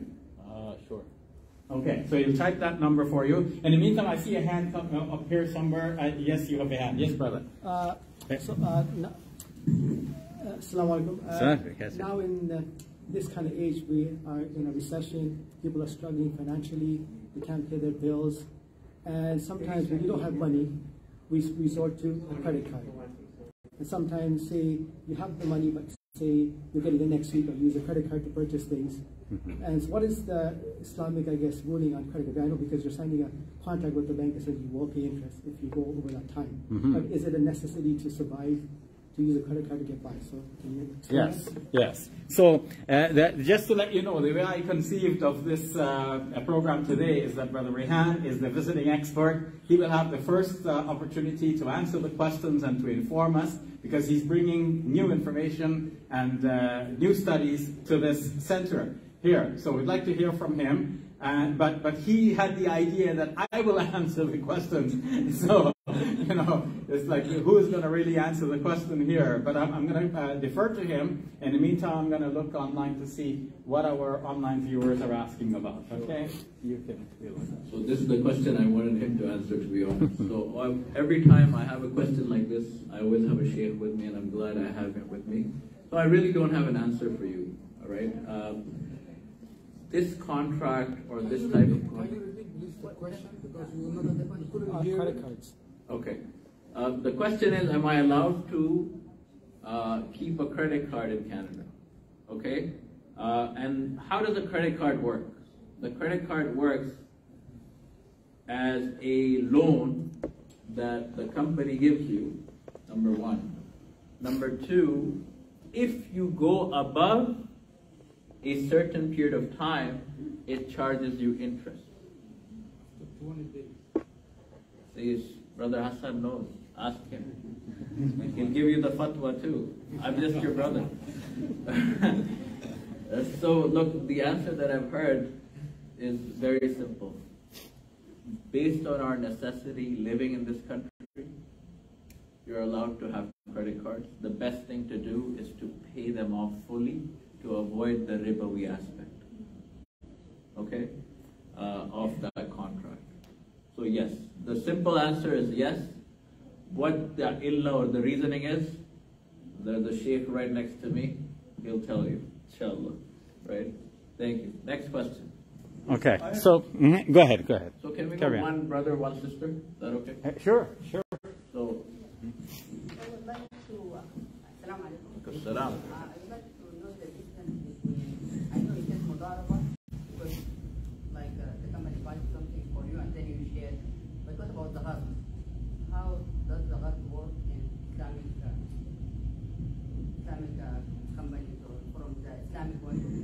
Sure. Okay, so you'll type that number for you. In the meantime, I see a hand up here somewhere. Yes, you have a hand. Yes, brother. Assalamualaikum. Now in this kind of age, we are in a recession. People are struggling financially. They can't pay their bills. And sometimes when you don't have money, we resort to a credit card. And sometimes, say, you have the money, but say, you get it the next week, or use a credit card to purchase things. Mm-hmm. And so what is the Islamic, I guess, ruling on credit card? I know because you're signing a contract with the bank that says you won't pay interest if you go over that time. Mm-hmm. But is it a necessity to survive, to use a credit card to get by? So can you explain that? Yes. So just to let you know, the way I conceived of this program today is that Brother Rehan is the visiting expert. He will have the first opportunity to answer the questions and to inform us, because he's bringing new information and new studies to this center here. So we'd like to hear from him. But he had the idea that I will answer the questions. So, you know, It's like, who's going to really answer the question here? But I'm going to defer to him. In the meantime, I'm going to look online to see what our online viewers are asking about. Okay? You can deal with that. So this is the question I wanted him to answer, to be honest. So every time I have a question like this, I always have a sheikh with me, and I'm glad I have him with me. So I really don't have an answer for you, all right? This contract or this type of contract. Okay. The question is, am I allowed to keep a credit card in Canada? Okay. And how does a credit card work? The credit card works as a loan that the company gives you, number one. Number two, if you go above a certain period of time, it charges you interest. 20 days. Please, Brother Hassan knows. Ask him. He can give you the fatwa too. I'm just your brother. So look, the answer that I've heard is very simple. Based on our necessity living in this country, you're allowed to have credit cards. The best thing to do is to pay them off fully, to avoid the ribawi aspect, okay, of that contract. So yes, the simple answer is yes. What the illa or the reasoning is, there's a sheikh right next to me, he'll tell you, inshallah, right? Thank you. Next question. Okay, so go ahead. So can we go one brother, one sister? Is that okay? Sure, sure. So, I would like to, Assalamu alaikum. How does the qard work in Islamic companies, or from the Islamic point of view?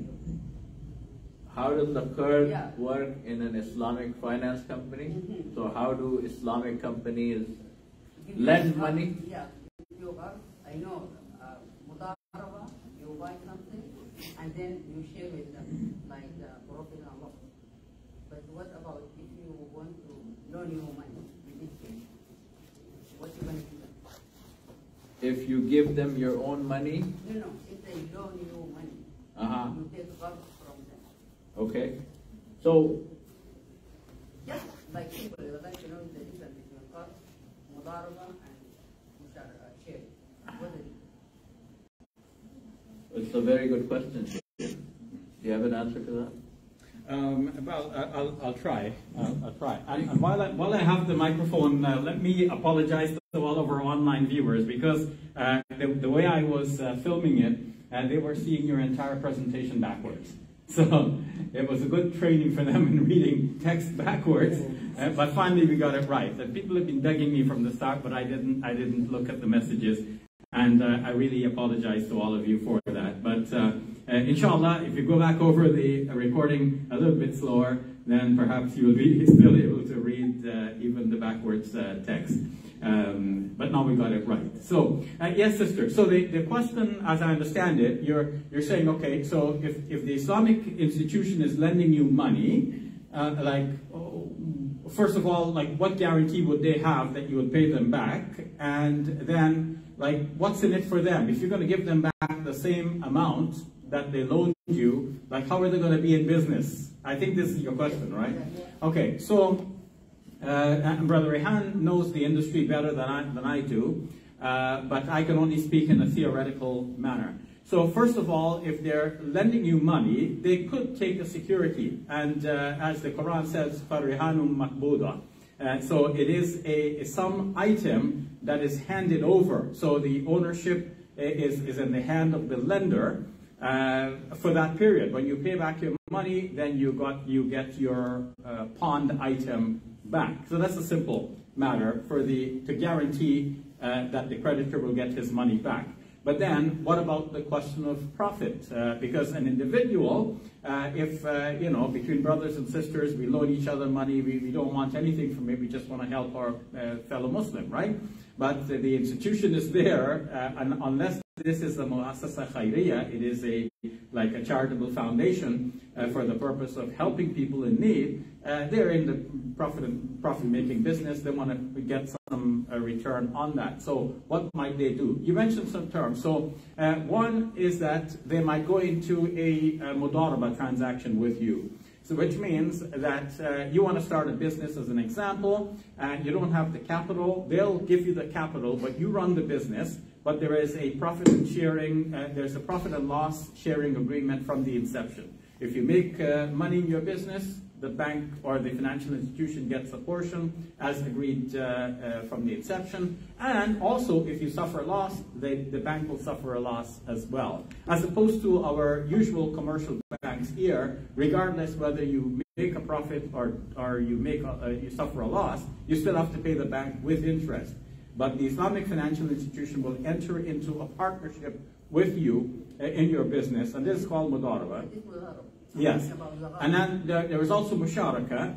How does the qard work in an Islamic finance company? So how do Islamic companies lend money? Yeah, you are, I know, Mudaraba, you buy something and then you share with them, like the Prophet Allah. But what about if you want to loan your money? If you give them your own money? No, if they loan you money, you take qard from them. Okay. So, just like people, would like to know the difference between qard, mudaraba, and Musharaka, share. What is it? It's a very good question. Do you have an answer to that? Well, I'll try. I'll try. And while I have the microphone, let me apologize to all of our online viewers, because the way I was filming it, they were seeing your entire presentation backwards. So it was a good training for them in reading text backwards. But finally, we got it right. People have been begging me from the start, but I didn't look at the messages, and I really apologize to all of you for that. But inshallah, if you go back over the recording a little bit slower, then perhaps you will be still able to read even the backwards text. But now we got it right. So, yes, sister. So the question, as I understand it, you're saying, okay, so if the Islamic institution is lending you money, first of all, what guarantee would they have that you would pay them back? And then, what's in it for them? If you're going to give them back the same amount that they loaned you, how are they going to be in business? I think this is your question, right? Okay, so and Brother Rehan knows the industry better than I do, but I can only speak in a theoretical manner. So first of all, if they're lending you money, they could take a security, and as the Quran says, فَرِهَانٌ مَقْبُودًا. So it is some item that is handed over. So the ownership is in the hand of the lender for that period. When you pay back your money, then you get your pawned item back. So that's a simple matter to guarantee that the creditor will get his money back. But then, what about the question of profit? Because an individual, if you know, between brothers and sisters, we loan each other money, we don't want anything from it, we just want to help our fellow Muslim, right? But the institution is there, and unless this is a muassasa khairiyah, it is like a charitable foundation for the purpose of helping people in need. They're in the profit-making business. They want to get some return on that. So what might they do? You mentioned some terms. So one is that they might go into a Mudaraba transaction with you. So which means that you want to start a business, as an example, and you don't have the capital. They'll give you the capital, but you run the business. But there is a profit and sharing, there's a profit and loss sharing agreement from the inception. If you make money in your business, the bank or the financial institution gets a portion as agreed from the inception. And also, if you suffer a loss, the bank will suffer a loss as well. As opposed to our usual commercial banks here, regardless whether you make a profit or you suffer a loss, you still have to pay the bank with interest. But the Islamic financial institution will enter into a partnership with you in your business, and this is called Mudaraba. Yes, and then there is also Musharaka,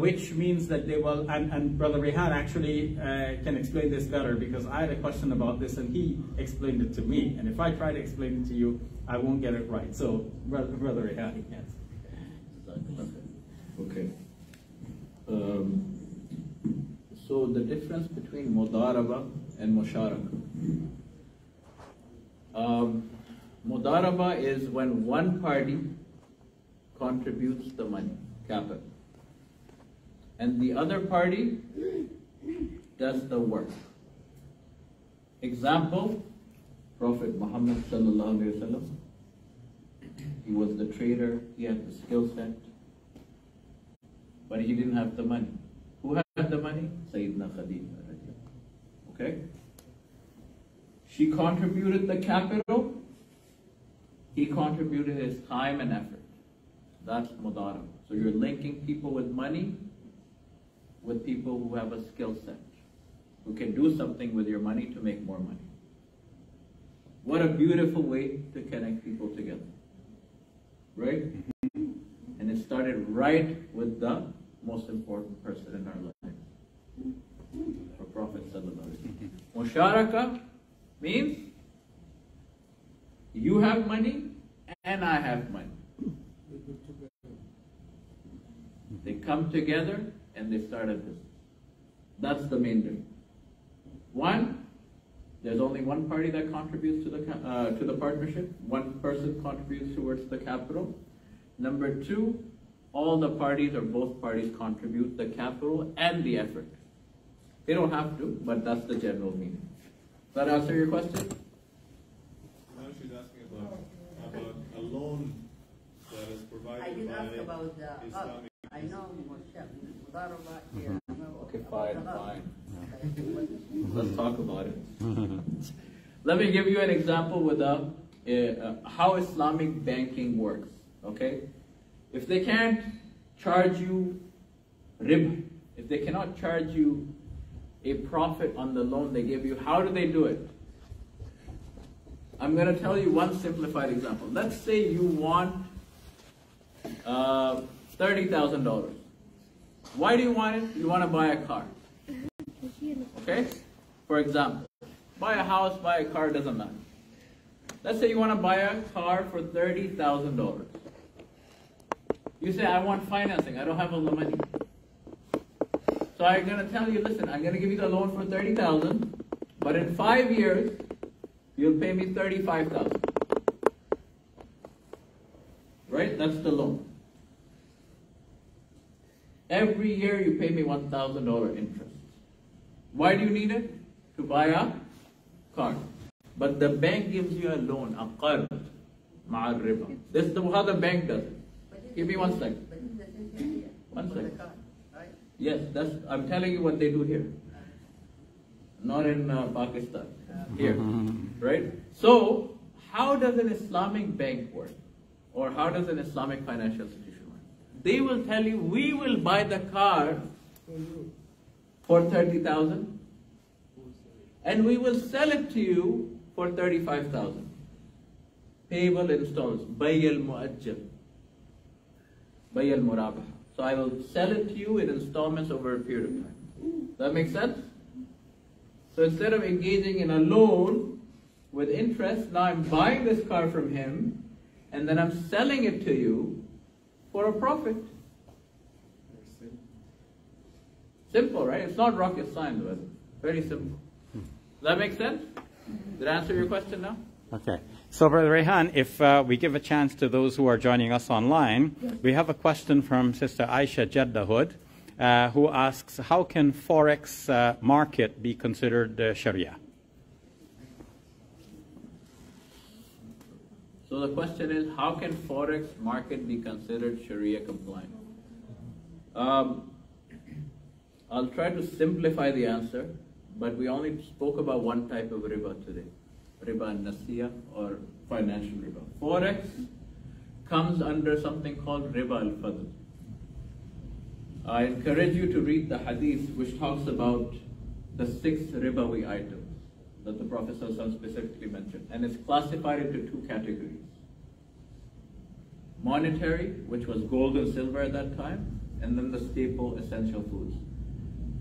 which means that they will, and Brother Rehan actually can explain this better, because I had a question about this and he explained it to me, and if I try to explain it to you, I won't get it right. So, Brother Rehan, yes. Okay. So the difference between Mudaraba and Musharaka. Mudaraba is when one party contributes the money, capital, and the other party does the work. Example, Prophet Muhammad ﷺ, he was the trader, he had the skill set, but he didn't have the money. Who had the money? Sayyidina Khadija. Okay? She contributed the capital, he contributed his time and effort. That's Mudaraba. So you're linking people with money with people who have a skill set, who can do something with your money to make more money. What a beautiful way to connect people together. Right? And it started right with the most important person in our life, our Prophet sallallahu alaihi wasallam. Musharaka means you have money and I have money. They come together and they start a business. That's the main difference. One, there's only one party that contributes to the partnership. One person contributes towards the capital. Number two, all the parties or both parties contribute the capital and the effort. They don't have to, but that's the general meaning. Does that answer your question? Now she's asking about a loan that is provided by Islamic. I know Mudaraba here. Okay, fine. Let's talk about it. Let me give you an example with how Islamic banking works, okay? If they can't charge you riba, if they cannot charge you a profit on the loan they gave you, how do they do it? I'm going to tell you one simplified example. Let's say you want $30,000. Why do you want it? You want to buy a car. Okay? For example, buy a house, buy a car, doesn't matter. Let's say you want to buy a car for $30,000. You say, I want financing, I don't have all the money. So I'm going to tell you, listen, I'm going to give you the loan for $30,000, but in 5 years, you'll pay me $35,000. Right? That's the loan. Every year, you pay me $1,000 interest. Why do you need it? To buy a car. But the bank gives you a loan, a qard ma'a riba. This is how the bank does it. Give me one second. One second. Yes, I'm telling you what they do here. Not in Pakistan. Here, right? So, how does an Islamic bank work? Or how does an Islamic financial institution work? They will tell you, we will buy the car for $30,000 and we will sell it to you for $35,000. Payable installs, bay'al mu'ajjal. By murabaha. So I will sell it to you in installments over a period of time. That makes sense? So instead of engaging in a loan with interest, now I'm buying this car from him and then I'm selling it to you for a profit. Simple, right? It's not rocket science, but very simple. Does that make sense? Did I answer your question now? Okay. So, Brother Rehan, if we give a chance to those who are joining us online, yes. We have a question from Sister Aisha Jaddahud, who asks, how can Forex market be considered Sharia? So the question is, how can Forex market be considered Sharia compliant? I'll try to simplify the answer, but we only spoke about one type of riba today. Riba nasiya or financial riba. Forex comes under something called riba al-Fadl. I encourage you to read the hadith which talks about the 6 ribawi items that the Prophet ﷺ specifically mentioned, and it's classified into 2 categories. Monetary, which was gold and silver at that time, and then the staple essential foods.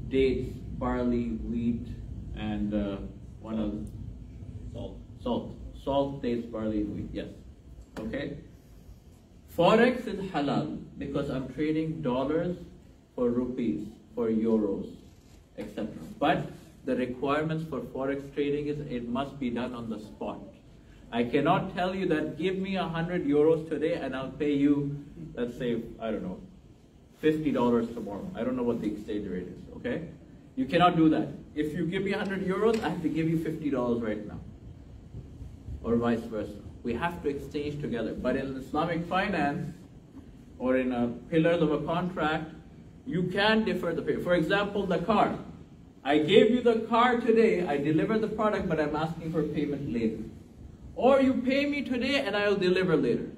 Dates, barley, wheat, and what else? Salt, dates, barley, wheat, yes. Okay? Forex is halal because I'm trading dollars for rupees, for euros, etc. But the requirements for Forex trading is it must be done on the spot. I cannot tell you that give me 100 euros today and I'll pay you, let's say, I don't know, $50 tomorrow. I don't know what the exchange rate is, okay? You cannot do that. If you give me 100 euros, I have to give you $50 right now. Or vice versa. We have to exchange together. But in Islamic finance or in a pillars of a contract, you can defer the payment. For example, the car. I gave you the car today, I deliver the product, but I'm asking for payment later. Or you pay me today and I'll deliver later.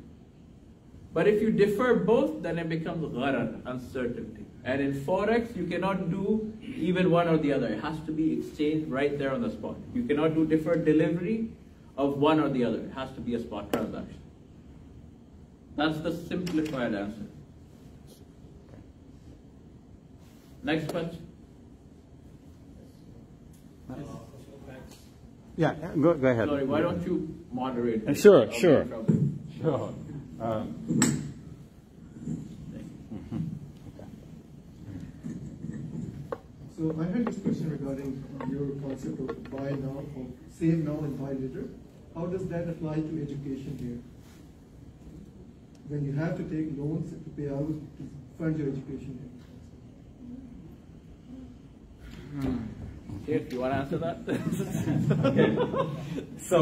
But if you defer both, then it becomes gharar, uncertainty. And in Forex, you cannot do even one or the other. It has to be exchanged right there on the spot. You cannot do deferred delivery of one or the other. It has to be a spot transaction. That's the simplified answer. Next question. Yeah, go ahead. Sorry, why don't you moderate? Sure, sure. Sure. So I had this question regarding your concept of buy now, or save now and buy later. How does that apply to education here? When you have to take loans to pay out to fund your education here. Dave, do you want to answer that? Okay. So,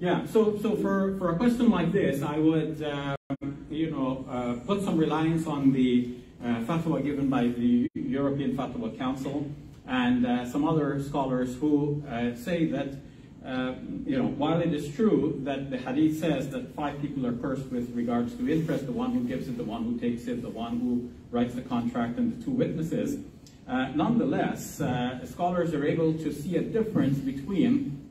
yeah. So for a question like this, I would, put some reliance on the fatwa given by the European Fatwa Council and some other scholars who say that, while it is true that the hadith says that 5 people are cursed with regards to interest, the one who gives it, the one who takes it, the one who writes the contract, and the 2 witnesses. Nonetheless, scholars are able to see a difference between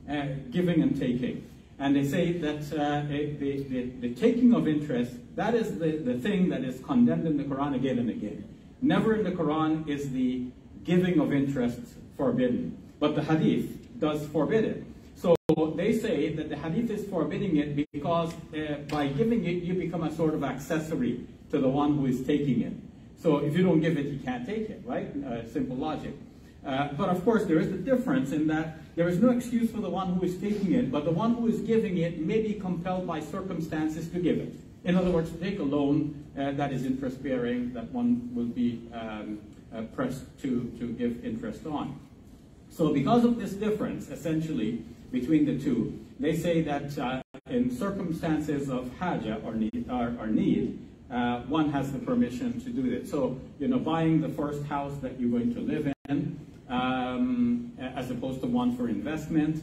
giving and taking. And they say that the taking of interest, that is the thing that is condemned in the Quran again and again. Never in the Quran is the giving of interest forbidden, but the hadith does forbid it. So they say that the hadith is forbidding it because by giving it, you become a sort of accessory to the one who is taking it. So if you don't give it, he can't take it, right? Simple logic. But of course, there is a difference in that there is no excuse for the one who is taking it, but the one who is giving it may be compelled by circumstances to give it. In other words, to take a loan that is interest-bearing, that one will be pressed to give interest on. So because of this difference, essentially, between the 2, they say that in circumstances of haja or need, one has the permission to do this. So, buying the first house that you're going to live in, as opposed to one for investment.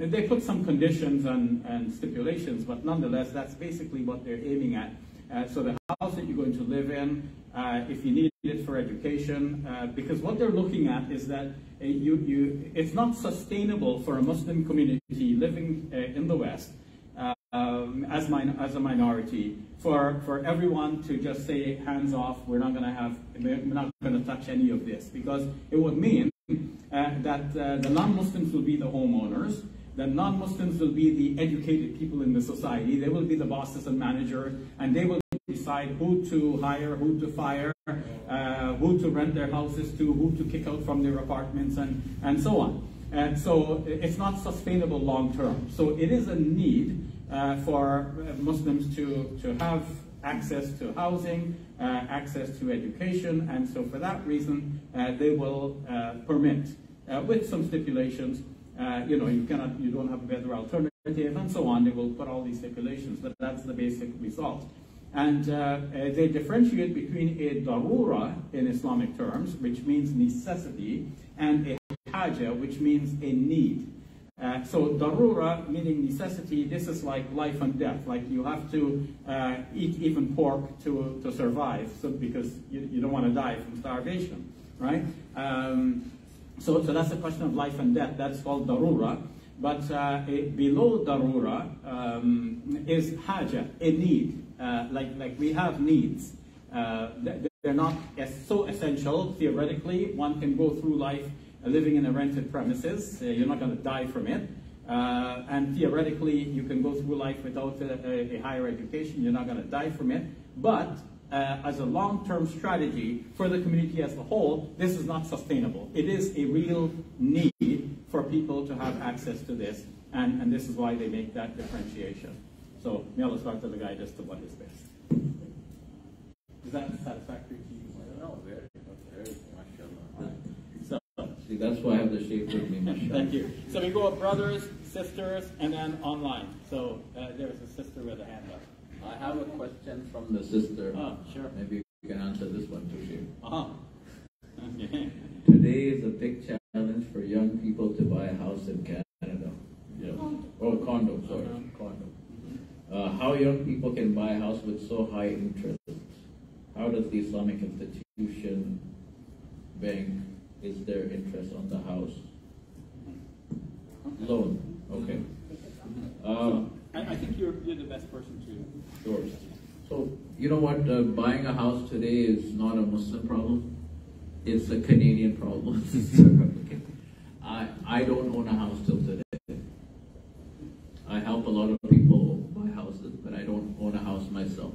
They put some conditions and stipulations, but nonetheless, that's basically what they're aiming at. So the house that you're going to live in, if you need it for education, because what they're looking at is that it's not sustainable for a Muslim community living in the West as a minority, for everyone to just say hands off, we're not going to touch any of this, because it would mean that the non-Muslims will be the homeowners, that non-Muslims will be the educated people in the society, they will be the bosses and managers, and they will decide who to hire, who to fire, who to rent their houses to, who to kick out from their apartments, and so on. And so it's not sustainable long term. So it is a need for Muslims to have access to housing, access to education, and so for that reason they will permit with some stipulations, you don't have a better alternative and so on. They will put all these stipulations, but that's the basic result. And they differentiate between a darura in Islamic terms, which means necessity, and a haja, which means a need. So darura, meaning necessity, this is like life and death, like you have to eat even pork to survive, so because you don't want to die from starvation, right? So that's a question of life and death, that's called darura. But below darura is haja, a need, like we have needs. They're not so essential, theoretically, one can go through life living in a rented premises, you're not going to die from it, and theoretically you can go through life without a higher education, you're not going to die from it, but as a long-term strategy for the community as a whole, this is not sustainable. It is a real need for people to have access to this, and this is why they make that differentiation. So, may Allah to guide us to what is best. Is that satisfactory to you? No, very much. See, that's why I have the shape with me, mashallah. Thank you. So we go up brothers, sisters, and then online. So there's a sister with a hand up. I have a question from the sister. Oh, sure. Maybe you can answer this one too, Shaykh. Okay. Today is a big challenge for young people to buy a house in Canada. Yeah. Or a condo, sorry. Condo. How young people can buy a house with so high interest? How does the Islamic institution bank is their interest on the house? Loan, okay. I think you're the best person to... Sure. So, you know what, buying a house today is not a Muslim problem. It's a Canadian problem. Okay. I don't own a house till today. I help a lot of people buy houses, but I don't own a house myself.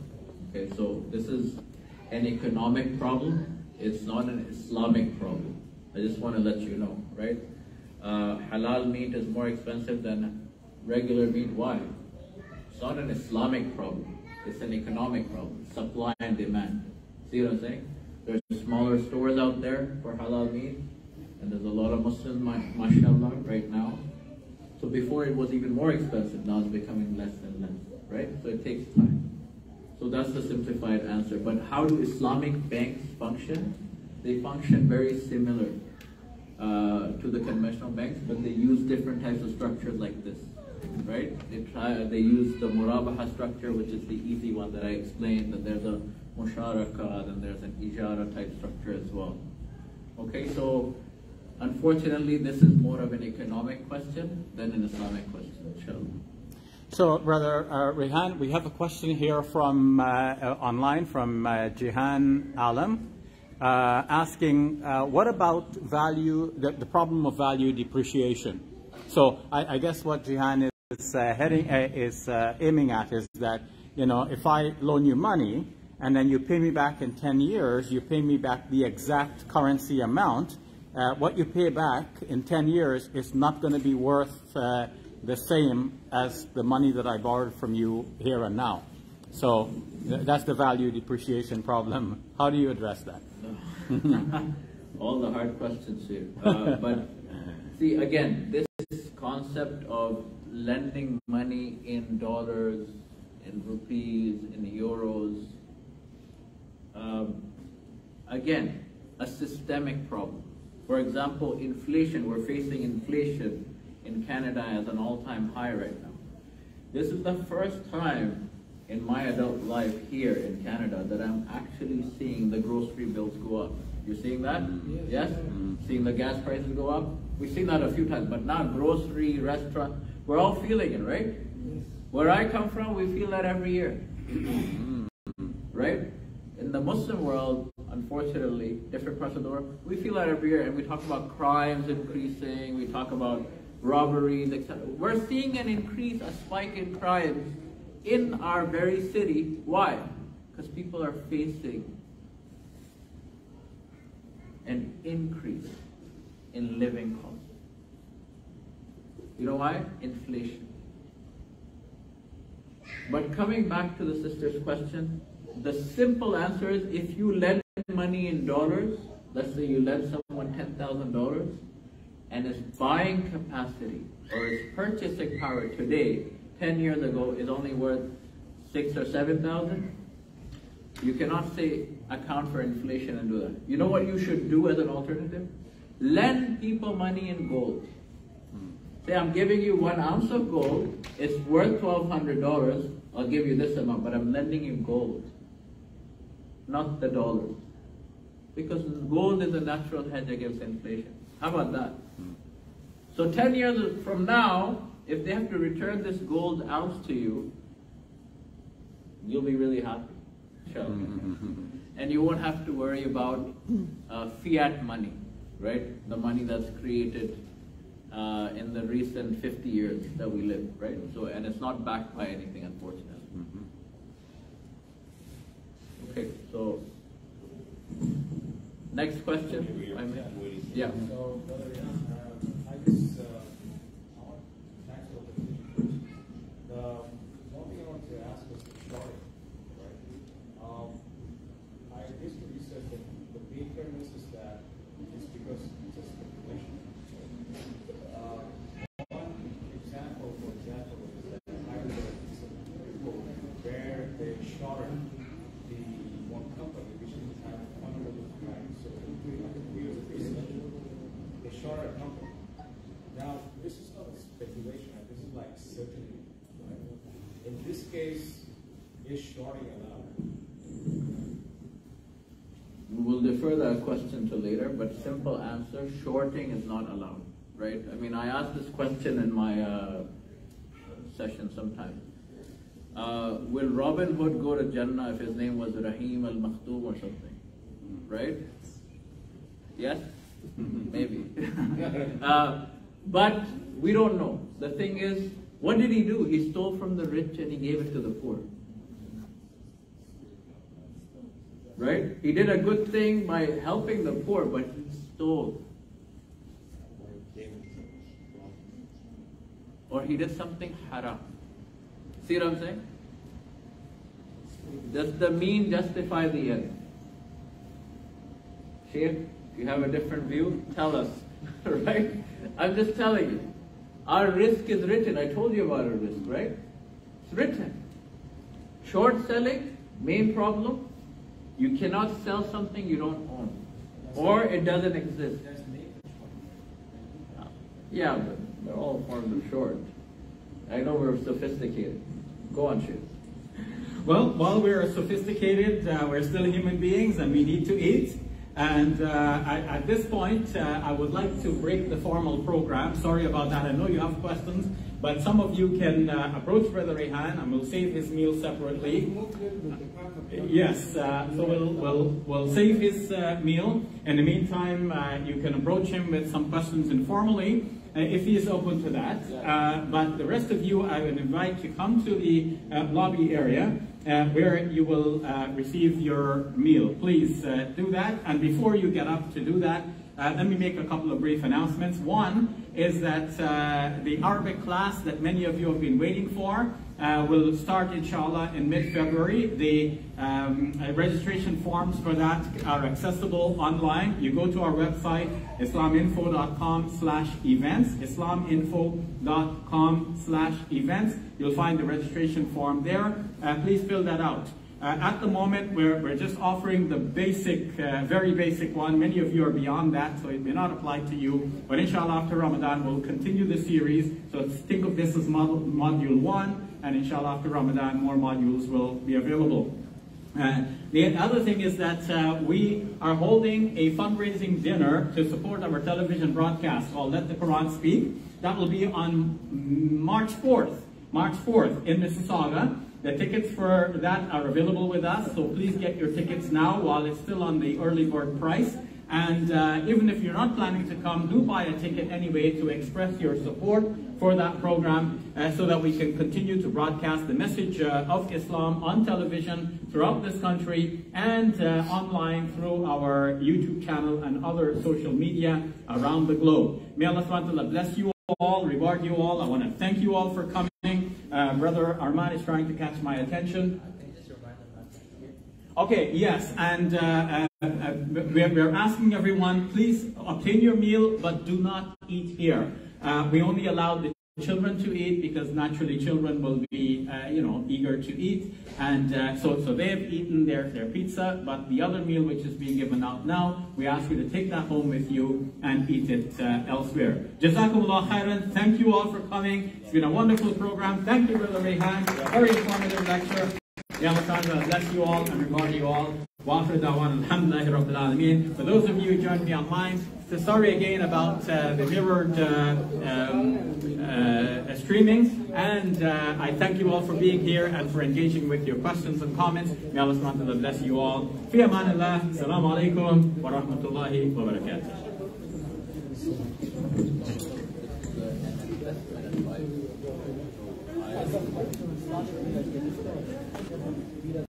Okay, so this is an economic problem. It's not an Islamic problem. I just want to let you know, right? Halal meat is more expensive than regular meat. Why? It's not an Islamic problem. It's an economic problem. Supply and demand. See what I'm saying? There's smaller stores out there for halal meat, and there's a lot of Muslims, mashallah, right now. So before it was even more expensive, now it's becoming less and less, right? So it takes time. So that's the simplified answer. But how do Islamic banks function? They function very similar to the conventional banks, but they use different types of structures like this, right? They use the murabaha structure, which is the easy one that I explained, then there's a Musharaka, then there's an ijara type structure as well. Okay, so unfortunately, this is more of an economic question than an Islamic question, inshallah. So, Brother Rehan, we have a question here from online from Jihan Alam, asking what about value, the problem of value depreciation. So, I guess what Jihan is aiming at is that, you know, if I loan you money and then you pay me back in 10 years, you pay me back the exact currency amount. What you pay back in 10 years is not going to be worth the same as the money that I borrowed from you here and now. So that's the value depreciation problem. How do you address that? All the hard questions here. But see, again, this concept of lending money in dollars, in rupees, in euros, again, a systemic problem. For example, inflation, we're facing inflation in Canada as an all-time high right now. This is the first time in my adult life here in Canada that I'm actually seeing the grocery bills go up. You're seeing that? Yes? Seeing the gas prices go up? We've seen that a few times, but now grocery, restaurant, we're all feeling it, right? Yes. Where I come from, we feel that every year, right? in the Muslim world, unfortunately, different parts of the world, we feel that every year, and we talk about crimes increasing, we talk about robberies, etc. We're seeing an increase, a spike in crimes in our very city. Why? Because people are facing an increase in living costs. You know why? Inflation. But coming back to the sister's question, the simple answer is, if you lend money in dollars, let's say you lend someone $10,000, and its buying capacity or its purchasing power today, 10 years ago, is only worth 6,000 or 7,000, you cannot say account for inflation and do that. You know what you should do as an alternative? Lend people money in gold. Say, I'm giving you 1 ounce of gold, it's worth $1,200, I'll give you this amount, but I'm lending you gold, not the dollar. Because gold is a natural hedge against inflation. How about that? So 10 years from now, if they have to return this gold ounce to you, you'll be really happy, shall we? And you won't have to worry about fiat money, right? The money that's created in the recent 50 years that we live, right? So, and it's not backed by anything, unfortunately. Okay, so next question. Yeah. So, Brother Rehan, I just want to thank you for the presentation. The one thing I want to ask is the story, right? I used to research that the main premise is that it's because it's just speculation. One example, for example, is that I read a report where they shorted the one company which didn't have fundamental crime. So, they shorted a company. Now, this is not a speculation, this is like certainty. Right? In this case, is shorting allowed? We will defer that question to later, but simple answer, shorting is not allowed. Right? I mean, I asked this question in my session sometime. Will Robin Hood go to Jannah if his name was Rahim al-Makhtoom or something? Right? Yes? Maybe. But we don't know. The thing is, what did he do? He stole from the rich and he gave it to the poor. Right? He did a good thing by helping the poor, but he stole. Or he did something haram. See what I'm saying? Does the mean justify the end? Shaykh, if you have a different view, tell us, right? I'm just telling you. Our risk is written. I told you about our risk, right? It's written. Short selling, main problem, you cannot sell something you don't own. Or it doesn't exist. Yeah, but they're all forms of short. I know we're sophisticated. Go on, Shiv. Well, while we're sophisticated, we're still human beings and we need to eat. And at this point, I would like to break the formal program. Sorry about that. I know you have questions, but some of you can approach Brother Rehan and we'll save his meal separately. Yes, so we'll save his meal. In the meantime, you can approach him with some questions informally, if he is open to that. But the rest of you, I would invite you to come to the lobby area where you will receive your meal. Please do that. And before you get up to do that, let me make a couple of brief announcements. One is that the Arabic class that many of you have been waiting for will start, inshallah, in mid-February. The registration forms for that are accessible online. You go to our website, islaminfo.com/events, islaminfo.com/events. You'll find the registration form there. Please fill that out. At the moment, we're just offering the basic, very basic one. Many of you are beyond that, so it may not apply to you. But inshallah, after Ramadan, we'll continue the series. So think of this as module 1. And inshallah, after Ramadan, more modules will be available. The other thing is that we are holding a fundraising dinner to support our television broadcast called Let the Quran Speak. That will be on March 4th in Mississauga. The tickets for that are available with us, so please get your tickets now while it's still on the early bird price. And even if you're not planning to come, do buy a ticket anyway to express your support for that program, so that we can continue to broadcast the message of Islam on television throughout this country and online through our YouTube channel and other social media around the globe. May Allah subhanahu wa ta'ala bless you all, reward you all. I want to thank you all for coming. Brother Arman is trying to catch my attention. Okay, yes, and we're asking everyone, please obtain your meal, but do not eat here. We only allow the children to eat because naturally children will be, eager to eat. And so they've eaten their pizza, but the other meal which is being given out now, we ask you to take that home with you and eat it elsewhere. Jazakumullah khairan. Thank you all for coming. It's been a wonderful program. Thank you, Brother Rehan. Very informative lecture. Ya Allah bless you all and reward you all. Wa akhir da'wana alhamdulillahi rabbil alameen. For those of you who joined me online, so sorry again about the mirrored streaming, and I thank you all for being here and for engaging with your questions and comments. May Allah subhanahu wa ta'ala bless you all. Fi amanillah. Assalamu alaikum wa rahmatullahi wa barakatuh.